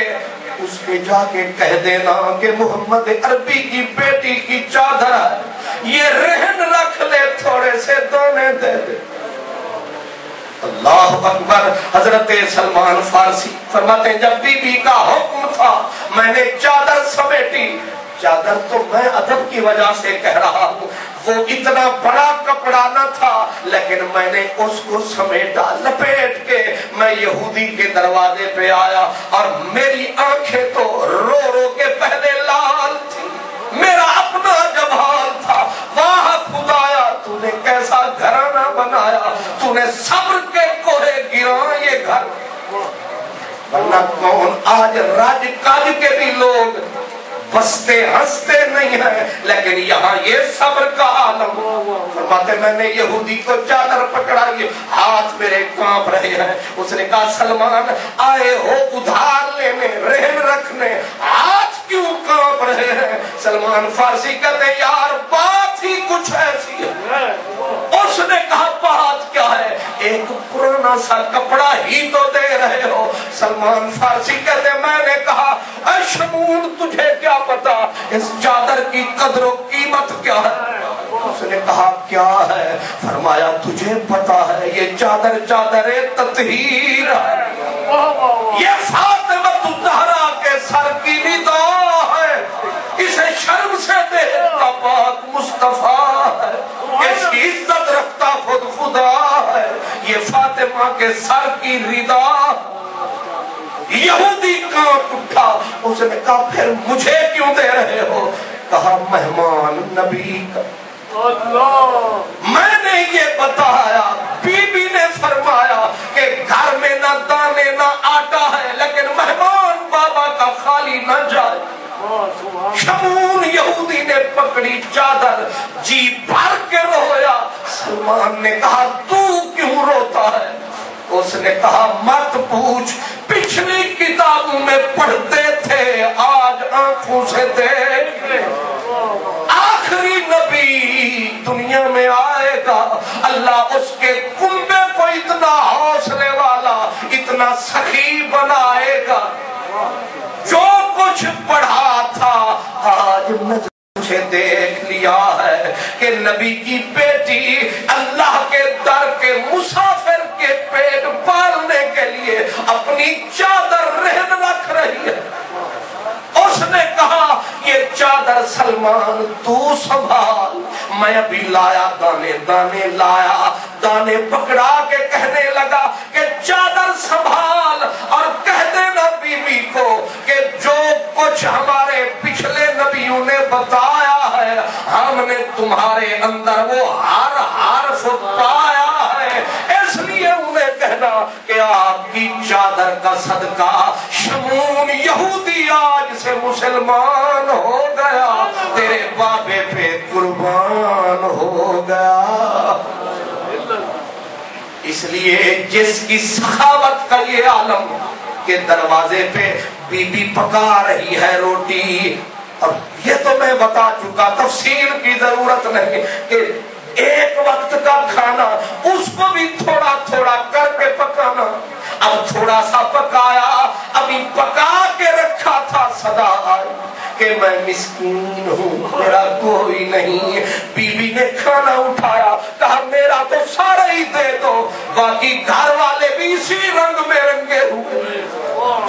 उसके जाके कह देना कि मोहम्मद अरबी की बेटी की चादर है, ये रहन रख ले, थोड़े से दाने दे दे। अल्लाह अकबर। हजरत सलमान फारसी फरमाते हैं जब बीबी का हुक्म था मैंने चादर समेटी। चादर तो मैं अदब की वजह से कह रहा हूँ, वो इतना बड़ा कपड़ा न था, लेकिन मैंने उसको समेटा लपेट के। मैं यहूदी के दरवाजे पे आया और मेरी आंखें तो रो रो के पहले लाल थी, मेरा अपना जब हाल था। वाह खुदाया तूने कैसा घराना बनाया, तूने सब्र के कोहे गिरा ये घर, वरना कौन आज राज काज के भी लोग बसते हंसते नहीं है, लेकिन यहाँ ये सब्र का आलम। फरमाते मैंने यहूदी को चादर पकड़ाई, हाथ मेरे कांप रहे हैं। उसने कहा सलमान आए हो उधार लेने, रहन रखने, हाथ क्यों कांप रहे हैं? सलमान फारसी कहते यार बात ही कुछ ऐसी है। उसने कहा बात क्या है, एक पुराना सा कपड़ा ही तो दे रहे हो। सलमान फारसी कहते मैंने कहा शमून तुझे क्या पता इस चादर की कदर कीमत क्या है? उसने कहा क्या है? फरमाया तुझे पता है ये चादर चादरे ततहीर है, ये फातिमा ज़हरा के सर की निदा है, इसे शर्म से देखता पाक मुस्तफा है, इसकी इज्जत रखता खुद खुदा है, ये फातिमा के सर की रिदा। यहूदी कांप उठा, उसने कहा फिर मुझे क्यों दे रहे हो? कहा मेहमान नबी का। अल्लाह मैंने ये बताया, बीबी ने फरमाया कि घर में ना दाने ना आटा है, लेकिन मेहमान बाबा का खाली ना जाए। शमून यहूदी ने पकड़ी चादर, जी भर के रोया। सलमान ने कहा तू क्यों रोता है? उसने कहा मत पूछ, पिछली किताबों में पढ़ते थे, आज आंखों से देख ले। आखिरी नबी दुनिया में आएगा, अल्लाह उसके कुंबे को इतना हौसले वाला, इतना सखी बनाएगा, जो कुछ पढ़ा था आज नजर से देख लिया है कि नबी की बेटी अल्लाह के दर के मुसाफिर के पेट पालने के लिए अपनी चादर रहन रख रही है। उसने कहा ये चादर सलमान तू संभाल, मैं अभी लाया दाने, दाने लाया, दाने पकड़ा के कहने लगा कि चादर संभाल और कह देना बीबी को कि जो कुछ हमारे पिछले नबियों ने बताया है, हमने तुम्हारे अंदर वो हर हर्फ पाया है, इसलिए उन्हें कहना कि आपकी चादर का सदका शमून यहूदी आज से मुसलमान हो गया, तेरे बाबे पे कुर्बान हो गया। इसलिए जिसकी सखावत का ये आलम के दरवाजे पे बीबी पका रही है रोटी, और ये तो मैं बता चुका, तफसील की जरूरत नहीं कि एक वक्त का खाना उसको भी थोड़ा थोड़ा करके पकाना। अब थोड़ा सा पकाया, अभी पका के रखा था सदा आए कि मैं मिस्कीन हूँ, मेरा कोई नहीं। बीबी ने खाना उठाया, कहा मेरा तो सारा ही दे दो, बाकी घर वाले भी इसी रंग में रंगे हुए,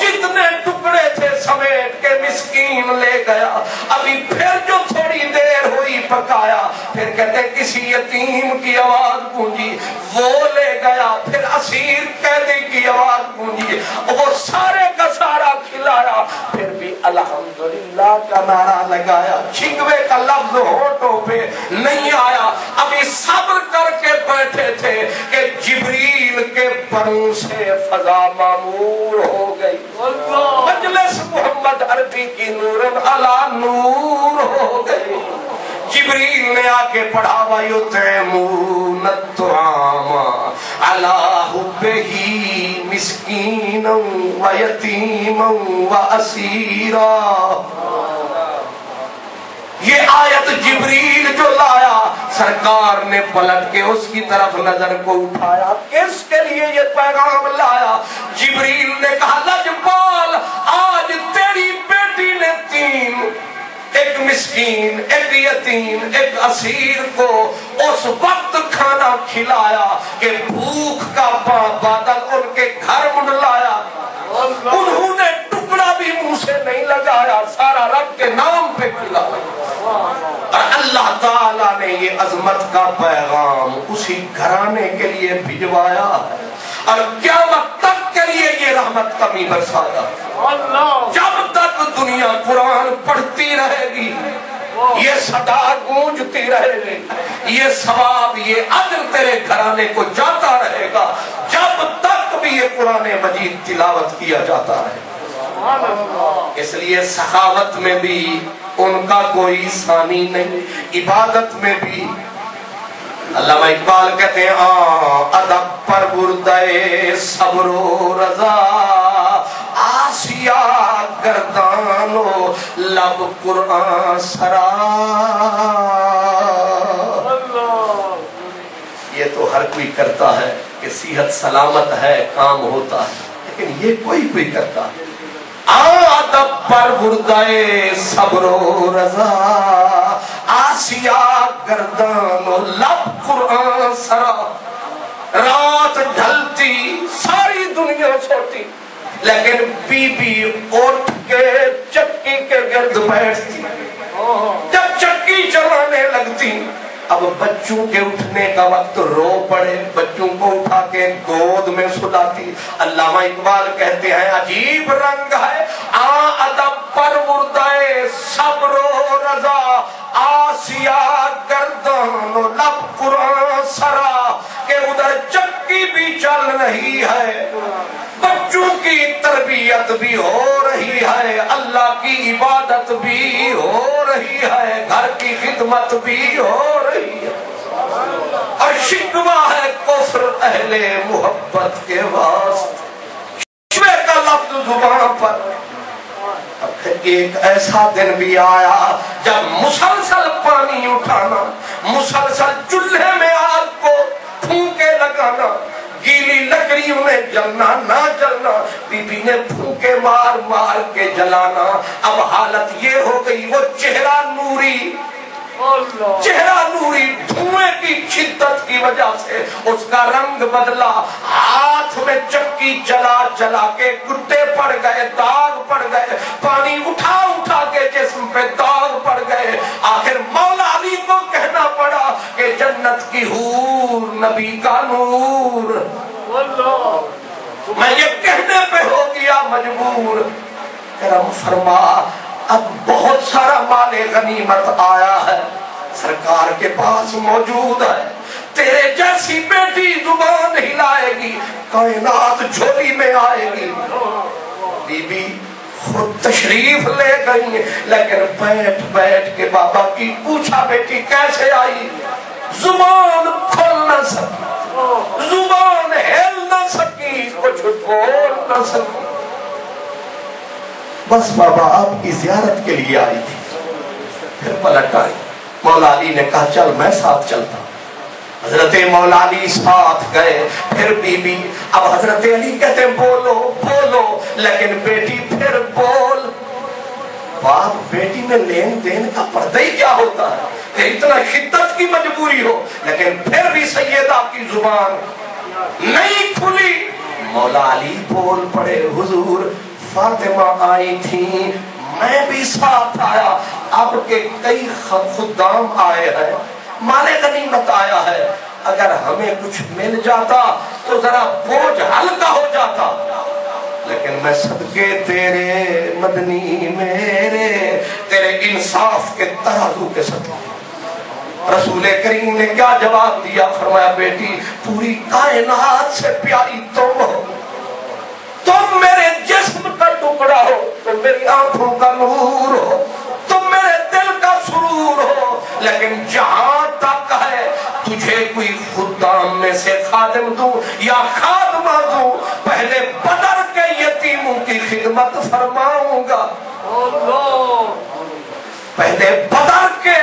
जितने टुकड़े थे समेट के मिस्कीन ले गया। अभी फिर जो थोड़ी देर हुई पकाया, फिर कहते किसी यतीम की आवाज गूंजी, वो ले गया। फिर असीर कैदी की आवाज गूंजी, वो सारे का सारा खिलाया। फिर भी अल्हम्दुलिल्लाह का नारा लगाया, शिकवे का लफ्ज होठों पे नहीं आया। अभी सब्र करके बैठे थे कि जिब्रील के परों से फजा मामूर हो गई। मजलिस मोहम्मद अरबी की नूरन अला नूर हो गई। जिब्रील ने आके पढ़ा मिस्कीन व यतीम व असीरा। ये आयत जिब्रील जो लाया, सरकार ने पलट के उसकी तरफ नजर को उठाया। किसके लिए ये पैगाम लाया? जिब्रील ने कहा लजपाल, आज तेरी बेटी ने तीन, एक मिस्कीन, एक यतीम, एक असीर को उस वक्त खाना खिलाया कि भूख का बादल उनके घर मंडलाया। उन्होंने टुकड़ा भी मुंह से नहीं लगाया, सारा रब के नाम पे खिलाया। और अल्लाह ताला ने ये अजमत का पैगाम उसी घराने के लिए भिजवाया और क़यामत तक के लिए ये रहमत कमी बरसाया। जब तक दुनिया कुरान पढ़ती रहेगी, ये सदा गूंजती रहेगी, ये सवाब, ये अदल तेरे घराने को जाता रहेगा, जब तक भी ये कुरान मजीद तिलावत किया जाता रहेगा। इसलिए सखावत में भी उनका कोई सानी नहीं, इबादत में भी। अल्लामा इकबाल कहते हैं अदब पर बुर्दे सब्रो रजा, आसिया गर्दानो लब कुरान सरा। ये तो हर कोई करता है कि सेहत सलामत है, काम होता है, लेकिन ये कोई करता है। अदब पर बुर्दे सब्रो रजा, आसिया गर्दानो लब कुरान सरा। रात ढलती, सारी दुनिया छोटी, लेकिन बीबी उठ के चक्की के गर्द बैठती। जब चक्की चलाने लगती, अब बच्चों के उठने का वक्त रो पड़े, बच्चों को उठा के गोद में सुलाती। अल्लामा इकबाल कहते हैं अजीब रंग है अदब पर मुर्दाए सब्रो रजा, आसिया गर्दानो लब कुरान सरा। के उधर चक्की भी चल रही है, बच्चों की तरबियत भी हो रही है, अल्लाह की इबादत भी हो रही है, घर की खिदमत भी हो रही है। और शिकवा है कुफ्र अहले मोहब्बत के वास्ते, शिकवे का लफ्ज़ जुबान पर। एक ऐसा दिन भी आया जब मुसलसल पानी उठाना, मुसलसल चूल्हे में आग को फूंके लगाना, गीली लकड़ियों में जलना ना जलना, बीबी ने फूंके मार मार के जलाना। अब हालत ये हो गई, वो चेहरा नूरी, चेहरा नूरी धुएं की शिद्दत की वजह से उसका रंग बदला। हाथ में चक्की जला जला के गुड्डे पड़ गए, दाग पड़ गए, पानी उठा उठा के जिस्म पे दाग पड़ गए। आखिर मौला अली को कहना पड़ा कि जन्नत की हूर, नबी का नूर, मैं ये कहने पे हो गया मजबूर। करम फरमा, अब बहुत सारा माले गनीमत आया है, सरकार के पास मौजूद है, तेरे जैसी बेटी जुबान हिलाएगी, कायनात झोली में आएगी। बीबी खुद तशरीफ ले गई, लेकिन बैठ बैठ के बाबा की पूछा बेटी कैसे आई। जुबान खोल न सकी, जुबान हिल न सकी, कुछ बोल न सकी, बस बाबा आपकी जियारत के लिए आई थी। फिर पलट आई। मौला अली ने कहा चल मैं साथ चलता। हजरत मौला अली साथ गए। फिर बीबी, अब हजरत अली कहते बोलो बोलो, लेकिन बेटी फिर बोल। बाप बेटी में लेन देन का पर्दा ही क्या होता है, इतना शिद्दत की मजबूरी हो, लेकिन फिर भी सैयदा आपकी जुबान नहीं खुली। मौला अली बोल पड़े, हुजूर फातिमा आई थी, मैं भी साथ आया, अब के कई खुदाम आए हैं, माले गनीमत आया है, अगर हमें कुछ मिल जाता तो जरा बोझ हल्का हो जाता, लेकिन मैं सदके तेरे मदनी मेरे, तेरे इंसाफ के तराजू के सदके। रसूल करीम ने क्या जवाब दिया, फरमाया बेटी पूरी कायनात से प्यारी तुम हो, तुम मेरे जिस्म का टुकड़ा हो, तुम मेरी आंखों का नूर हो, तुम मेरे दिल का सुरूर हो, लेकिन जहां तक है तुझे कोई खुदाम में से खादिम दूं या खादमा दूं, पहले बदर के यतीमों की खिदमत फरमाऊंगा, पहले बदर के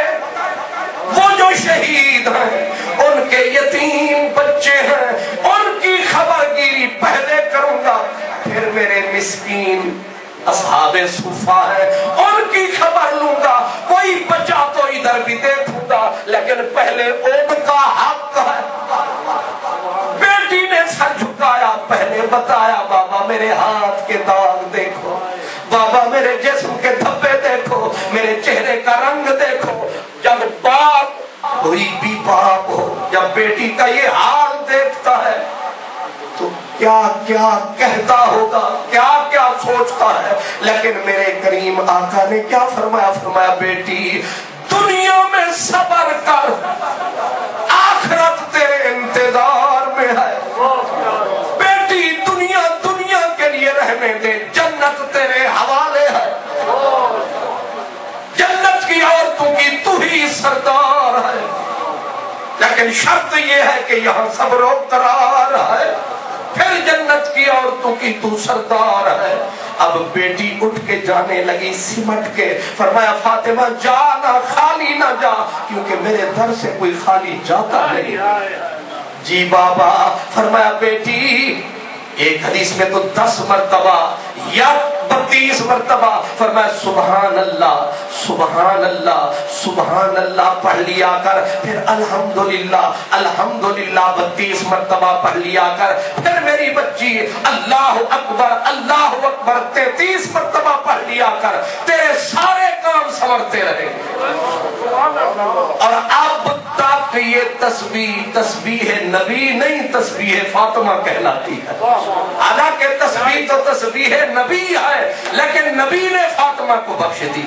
वो जो शहीद हैं, उनके यतीम बच्चे हैं, उनकी खबरगिरी पहले करूंगा, फिर मेरे मिस्कीन असहाबे सूफा है उनकी खबर लूंगा, कोई बचा तो इधर भी देखूंगा, लेकिन पहले उनका हक है। बेटी ने सर झुकाया, पहले बताया बाबा मेरे हाथ के दाग देखो, बाबा मेरे जिस्म के धब्बे देखो, मेरे चेहरे का रंग देखो। जब बाप कोई भी बाप हो जब बेटी का ये हाल देखता है तो क्या क्या कहता होगा, क्या क्या सोचता है, लेकिन मेरे करीम आका ने क्या फरमाया, फरमाया बेटी दुनिया में सबर कर, आखिरत तेरे इंतजार में है। बेटी दुनिया दुनिया के लिए रहने दे, जन्नत तेरे हवाले है, जन्नत की औरतों की तू ही सरदार है, लेकिन शर्त यह है कि यहाँ सब्र और करार है, फिर जन्नत की औरतों की तू सरदार है। अब बेटी उठ के जाने लगी सिमट के, फरमाया फातिमा जा ना, खाली ना जा, क्योंकि मेरे दर से कोई खाली जाता नहीं। जी बाबा, फरमाया बेटी एक हदीस में तो 10 मरतबा या 32 मरतबा फरमाया सुबहान अल्लाह सुबहान अल्लाह सुबहान अल्लाह पढ़ लिया कर, फिर अल्हम्दुलिल्लाह अल्हम्दुलिल्लाह 32 मरतबा पढ़ लिया कर, फिर मेरी बच्ची अल्लाह अकबर 33 मरतबा पढ़ लिया कर, तेरे सारे काम संवरते रहेंगे। और अब तक ये तस्बीह नबी नहीं तस्बीह फातिमा कहलाती है, हालांकि तस्बीह तो तस्बीह नबी है, लेकिन नबी ने फातिमा को बख्श दी।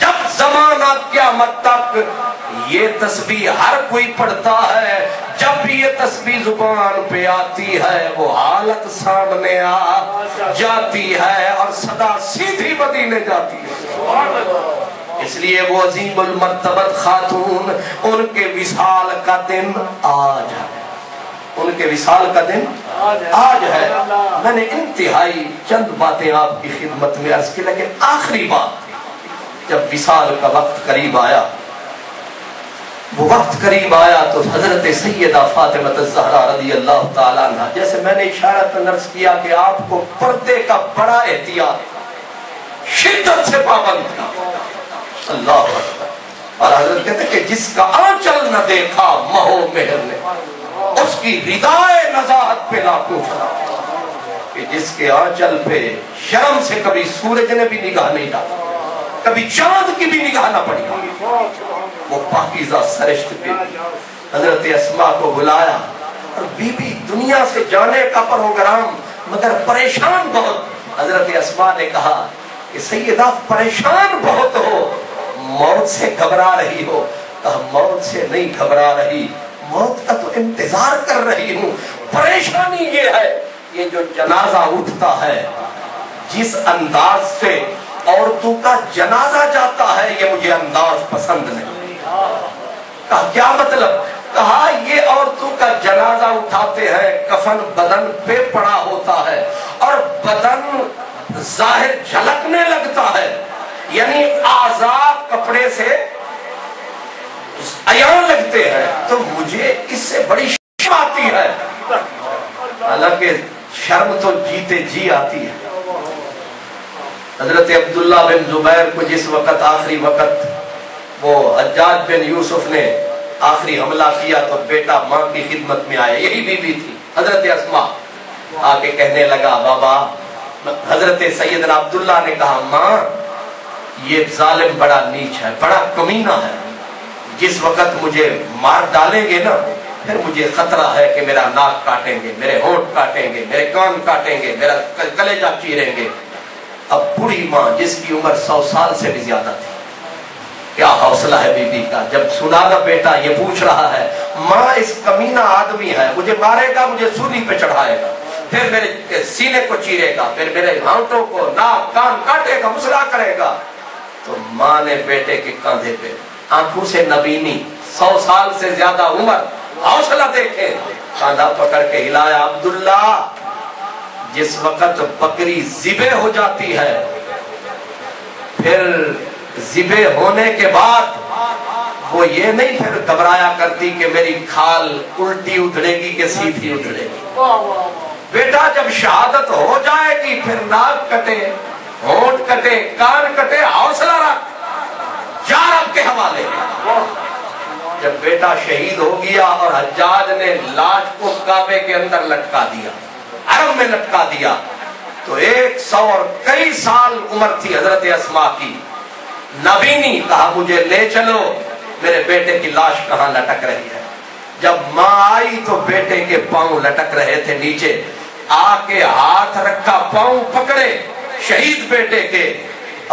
जब जमाना क़यामत तक ये तस्बीह हर कोई पढ़ता है, जब भी ये तस्बीह जुबान पे आती है वो हालत सामने आ जाती है और सदा सीधी मदीने जाती है। इसलिए वो अजीमुल मर्तबत खातून, उनके विसाल का दिन आज है, उनके विसाल का दिन आज है। मैंने इंतहाई चंद बातें आपकी खिदमत में अर्ज की, लेकिन आखिरी बात, जब विसाल का वक्त करीब आया, वो वक्त करीब आया तो हजरत सैयदा फातिमा ज़हरा रज़ियल्लाहु ताला अन्हा, जैसे मैंने इशारा तंदर्स किया कि आपको पर्दे का बड़ा एहतियात शिद्दत से पाबंद था। अल्लाह और हजरत कहते कि जिसका आंचल न देखा महो मेहर ने, उसकी रिदाए नजाहत पे लाखों कि जिसके आंचल पे शर्म से कभी सूरज ने भी निगाह नहीं डाली, कभी चांद की भी निगाह ना पड़ी, वो पाकीज़ा सरिश्त पे। हजरत अस्मा को बुलाया और बीबी दुनिया से जाने का प्रोग्राम मगर परेशान बहुत। हजरत अस्मा ने कहा कि सैयदा परेशान बहुत हो, मौत से घबरा रही हो। कहा मौत से नहीं घबरा रही, मौत का तो इंतजार कर रही हूँ, परेशानी ये है ये जो जनाजा उठता है, जिस अंदाज से औरतों का जनाजा जाता है ये मुझे अंदाज पसंद नहीं। कहा क्या मतलब, कहा ये औरतों का जनाजा उठाते हैं, कफन बदन पे पड़ा होता है और बदन जाहिर झलकने लगता है, यानी आजाद कपड़े से अयान लगते हैं, तो मुझे इससे बड़ी शर्म आती है। हालांकि शर्म तो जीते जी आती है, हजरत अब्दुल्ला बिन जुबैर को जिस वक़्त आखिरी वक़्त वो हज्जाज बिन यूसुफ ने आखिरी हमला किया तो बेटा माँ की खिदमत में आया, यही बीबी थी हजरत अस्मा, आके कहने लगा बाबा, हजरत सैयदना अब्दुल्ला ने कहा माँ ये जालिम बड़ा नीच है, बड़ा कमीना है, जिस वक़्त मुझे मार डालेंगे ना फिर मुझे खतरा है कि मेरा नाक काटेंगे, मेरे होंठ काटेंगे, मेरे कान काटेंगे, मेरा कलेजा चीरेंगे। अब बूढ़ी माँ जिसकी उम्र 100 साल से भी ज्यादा थी, क्या हौसला है बीबी का। जब सुना ना बेटा ये पूछ रहा है माँ इस कमीना आदमी है, मुझे मारेगा, मुझे सूली पे चढ़ाएगा, फिर मेरे सीने को चीरेगा, फिर मेरे होंठों को, नाक कान काटेगा, मुसला करेगा, तो माँ ने बेटे के कंधे पे आंखों से नबीनी, 100 साल से ज्यादा उम्र, हौसला देखे, कांधा पकड़ के हिलाया, अब्दुल्ला जिस वक्त बकरी जिबे हो जाती है फिर जिबे होने के बाद वो ये नहीं फिर घबराया करती कि मेरी खाल उल्टी उधड़ेगी कि सीधी उधड़ेगी। बेटा जब शहादत हो जाएगी फिर नाक कटे, होंठ कटे, कान कटे, हौसला रख, जा रब के हवाले। जब बेटा शहीद हो गया और हज्जाज ने लाश को काबे के अंदर लटका दिया, अरब में लटका दिया, तो 100 और कई साल उम्र थी हजरत अस्मा की, नबीनी, कहा मुझे ले चलो, मेरे बेटे की लाश कहाँ लटक रही है। जब माँ आई तो बेटे के पांव लटक रहे थे नीचे, आके हाथ रखा, पांव पकड़े शहीद बेटे के,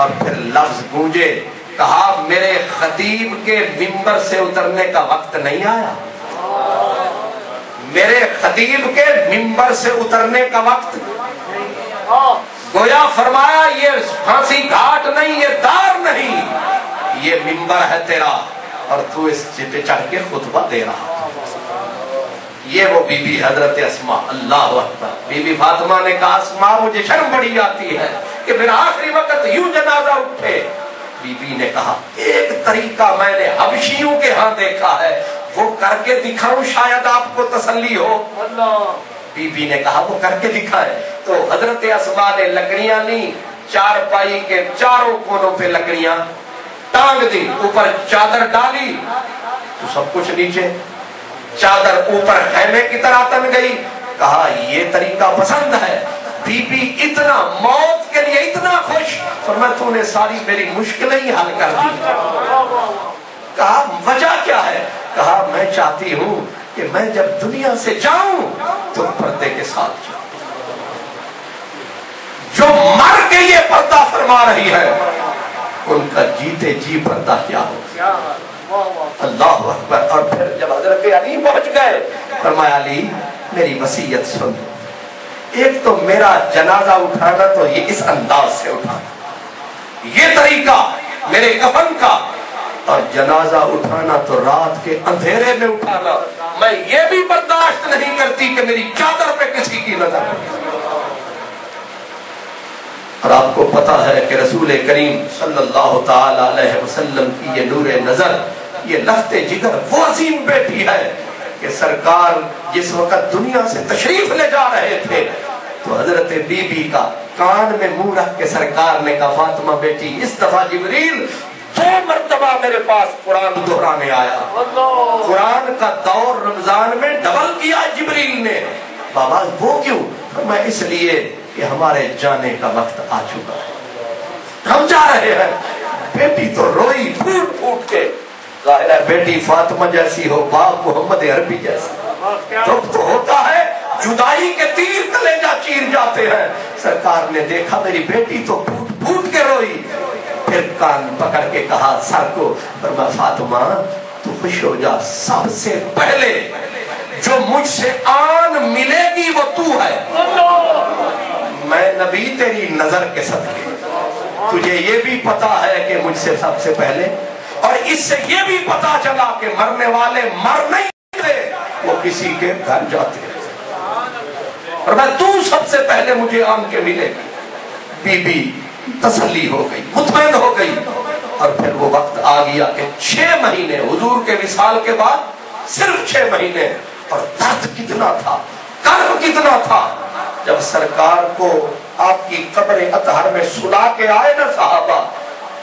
और फिर लफ्ज गूंजे, कहा मेरे खतीब के मिंबर से उतरने का वक्त नहीं आया, मेरे खतीब के मिंबर से उतरने का वक्त, गोया फरमाया ये फांसी घाट नहीं, ये दार नहीं, ये मिंबर है तेरा और तू इस पे चढ़ के खुतबा दे रहा। ये वो बीबी हजरत अस्मा, अल्लाह अकबर। बीबी फातिमा ने कहा अस्मा मुझे शर्म बड़ी आती है कि मेरा आखिरी वक्त यूं जनाजा उठे। बीबी ने कहा एक तरीका मैंने हबशियों के यहाँ देखा है, वो करके दिखाऊं, शायद आपको तसल्ली हो। बीबी ने कहा वो करके दिखाए। तो हजरत अस्मा ने लकड़ियां ली, चारपाई के चारों कोनों पे लकड़ियां टांग दी, ऊपर चादर डाली तो सब कुछ नीचे, चादर ऊपर खैमे की तरह तन गई। कहा ये तरीका पसंद है। बीबी इतना मौत के लिए इतना खुश, फरमा तूने सारी मेरी मुश्किलें ही हल कर दी। कहा वजह क्या है? कहा मैं चाहती हूँ कि मैं जब दुनिया से जाऊं तो पर्दे के साथ जाऊं। जो मर के ये पर्दा फरमा रही है उनका जीते जी पर्दा क्या हो। अल्लाह अकबर। और फिर जब हजरत अली पहुंच गए, फरमाया अली मेरी वसीयत सुन, एक तो मेरा जनाजा उठाना तो ये इस अंदाज से उठाना, ये तरीका मेरे कफन का, और जनाजा उठाना तो रात के अंधेरे में उठाना। मैं ये भी बर्दाश्त नहीं करती कि मेरी चादर पे किसी की नजर। और आपको पता है कि रसूल करीम सल्लल्लाहु ताला अलैहि वसल्लम की ये नूरे नजर, ये लफ्ते जिगर वो अजीम बेटी है कि सरकार जिस वक्त दुनिया से तशरीफ ले जा रहे थे तो हजरत बीबी का कान में मुंह रख के सरकार ने कहा फातिमा बेटी इस दफा जिब्रील 2 मरतबा मेरे पास कुरान दोहराने आया। कुरान का दौर रमजान में डबल किया जिब्रील ने। बाबा वो क्यों? मैं इसलिए कि हमारे जाने का वक्त आ चुका है, हम जा रहे हैं। बेटी तो रोई फूट फूट के, बेटी फातिमा जैसी हो, बाप मोहम्मद अरबी जैसी। दुख तो होता है, जुदाई के तीर कलेजा चीर जाते हैं। सरकार ने देखा मेरी बेटी तो फूट फूट के रोई, फिर कान पकड़ के कहा सर को, फरमा फातिमा तू खुश हो जा, सबसे पहले जो मुझसे आन मिलेगी वो तू है। मैं नबी तेरी नजर के सदके, तुझे ये भी पता है कि मुझसे सबसे पहले, और इससे ये भी पता चला कि मरने वाले मर नहीं थे, वो किसी के घर जाते हैं। और मैं तू सबसे पहले मुझे आन के मिलेगी। बीबी तसल्ली हो गई, मुतमईन हो गई। और फिर वो वक्त आ गया कि 6 महीने हुजूर के विसाल के बाद सिर्फ 6 महीने, और दर्द कितना था, कर्म कितना था। जब सरकार को आपकी कब्र अतहर में सुला के आए ना साहबा,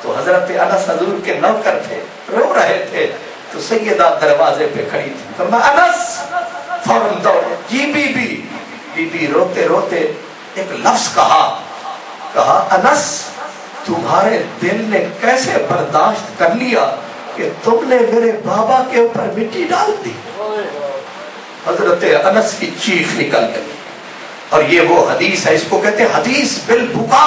तो हजरत अनस हजूर के नौकर थे, रो रहे थे, तो सैयदा दरवाजे पे खड़ी थी, तो मैं अनस फौरन दौड़े, जी बीबी। बीबी रोते रोते एक लफ्ज कहा, कहा अनस तुम्हारे दिल ने कैसे बर्दाश्त कर लिया कि तुमने मेरे बाबा के ऊपर मिट्टी डाल दी। हजरत अनस की चीख निकल गई। और ये वो हदीस है, इसको कहते हैं हदीस बिल बुका।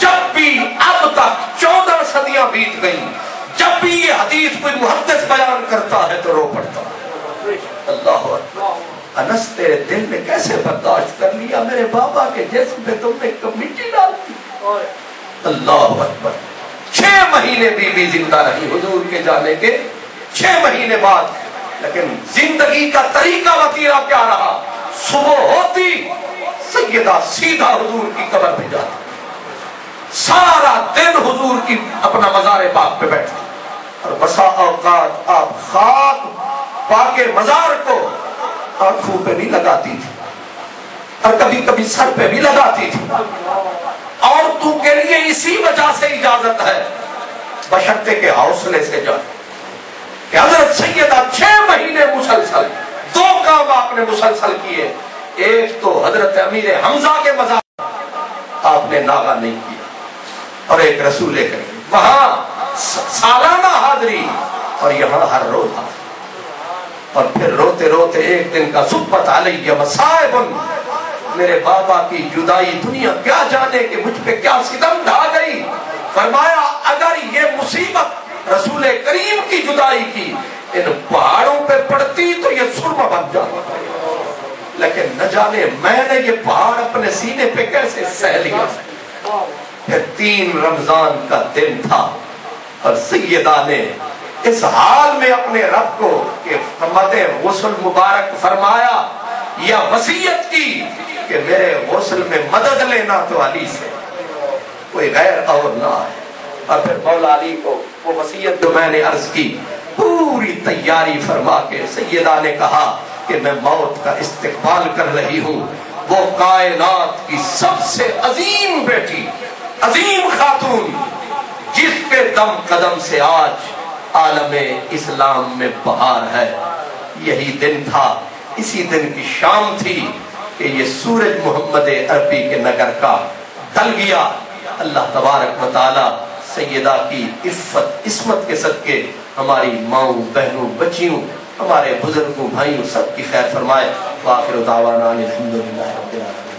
जब भी अब तक 14 सदियां बीत गई, जब भी ये हदीस कोई मुहद्दिस बयान करता है तो रो पड़ता है। अल्लाह हू अकबर। अनस तेरे दिल में कैसे बर्दाश्त कर लिया मेरे बाबा के जिस्म पे तुमने मिट्टी डाल दी। अल्लाह हू अकबर। 6 महीने बीबी जिंदा रही हुजूर के जाने के 6 महीने बाद, लेकिन जिंदगी का तरीका वतीरा क्या रहा। सुबह होती सैयदा सीधा हुजूर की कब्र पे जाती, सारा दिन हुजूर की अपना मज़ार पाक पे बैठती, और बसा औकात आप खाक पाके मज़ार को आंखों पे भी लगाती थी और कभी कभी सर पे भी लगाती थी। औरतों के लिए इसी वजह से इजाजत है, बशर्ते के हौसले से जाए। हजरत सैयदा 6 महीने मुसलसल 2 काम आपने मुसलसल किए। एक तो हजरत अमीर हमजा के मज़ार आपने नागा नहीं किया, और एक रसूल करीम, वहां सालाना हाजरी और यहाँ हर रोज हाजरी। और फिर रोते रोते एक दिन का सुब्बत अलैया मसाइबन, मेरे बाबा की जुदाई दुनिया क्या जाने कि मुझ पे क्या सितम ढा गई। फरमाया अगर ये मुसीबत रसूल करीम की जुदाई की इन पहाड़ों पे पड़ती तो ये सुरमा बन जाता, लेकिन न जाने मैंने ये पहाड़ अपने सीने पे कैसे सह लिया। फिर 3 रमजान का दिन था और सैयदा ने इस हाल में अपने रब को कि फरमाते गुस्ल मुबारक फरमाया या वसीयत की कि मेरे गुस्ल में मदद लेना तो अली से, कोई गैर और ना है। और फिर मौला अली को वो वसीयत जो मैंने अर्ज की पूरी तैयारी फरमा के सैयदा ने कहा कि मैं मौत का इस्तकबाल कर रही हूँ। वो कायनात की सबसे अजीम बेटी, अजीम खातून, जिसके दम कदम से आज आलमे इस्लाम में बहार है। यही दिन था, इसी दिन की शाम थी कि ये सूरज मोहम्मद अरबी के नगर का ढल गया। अल्लाह तबारक व तआला सैयदा की इफ़्फ़त इस्मत के सदके हमारी माओं बहनों बच्चियों हमारे बुजुर्गों भाइयों सब की खैर फरमाए। आखिर दावाना अल्हम्दुलिल्लाह रब्बिल आलमीन।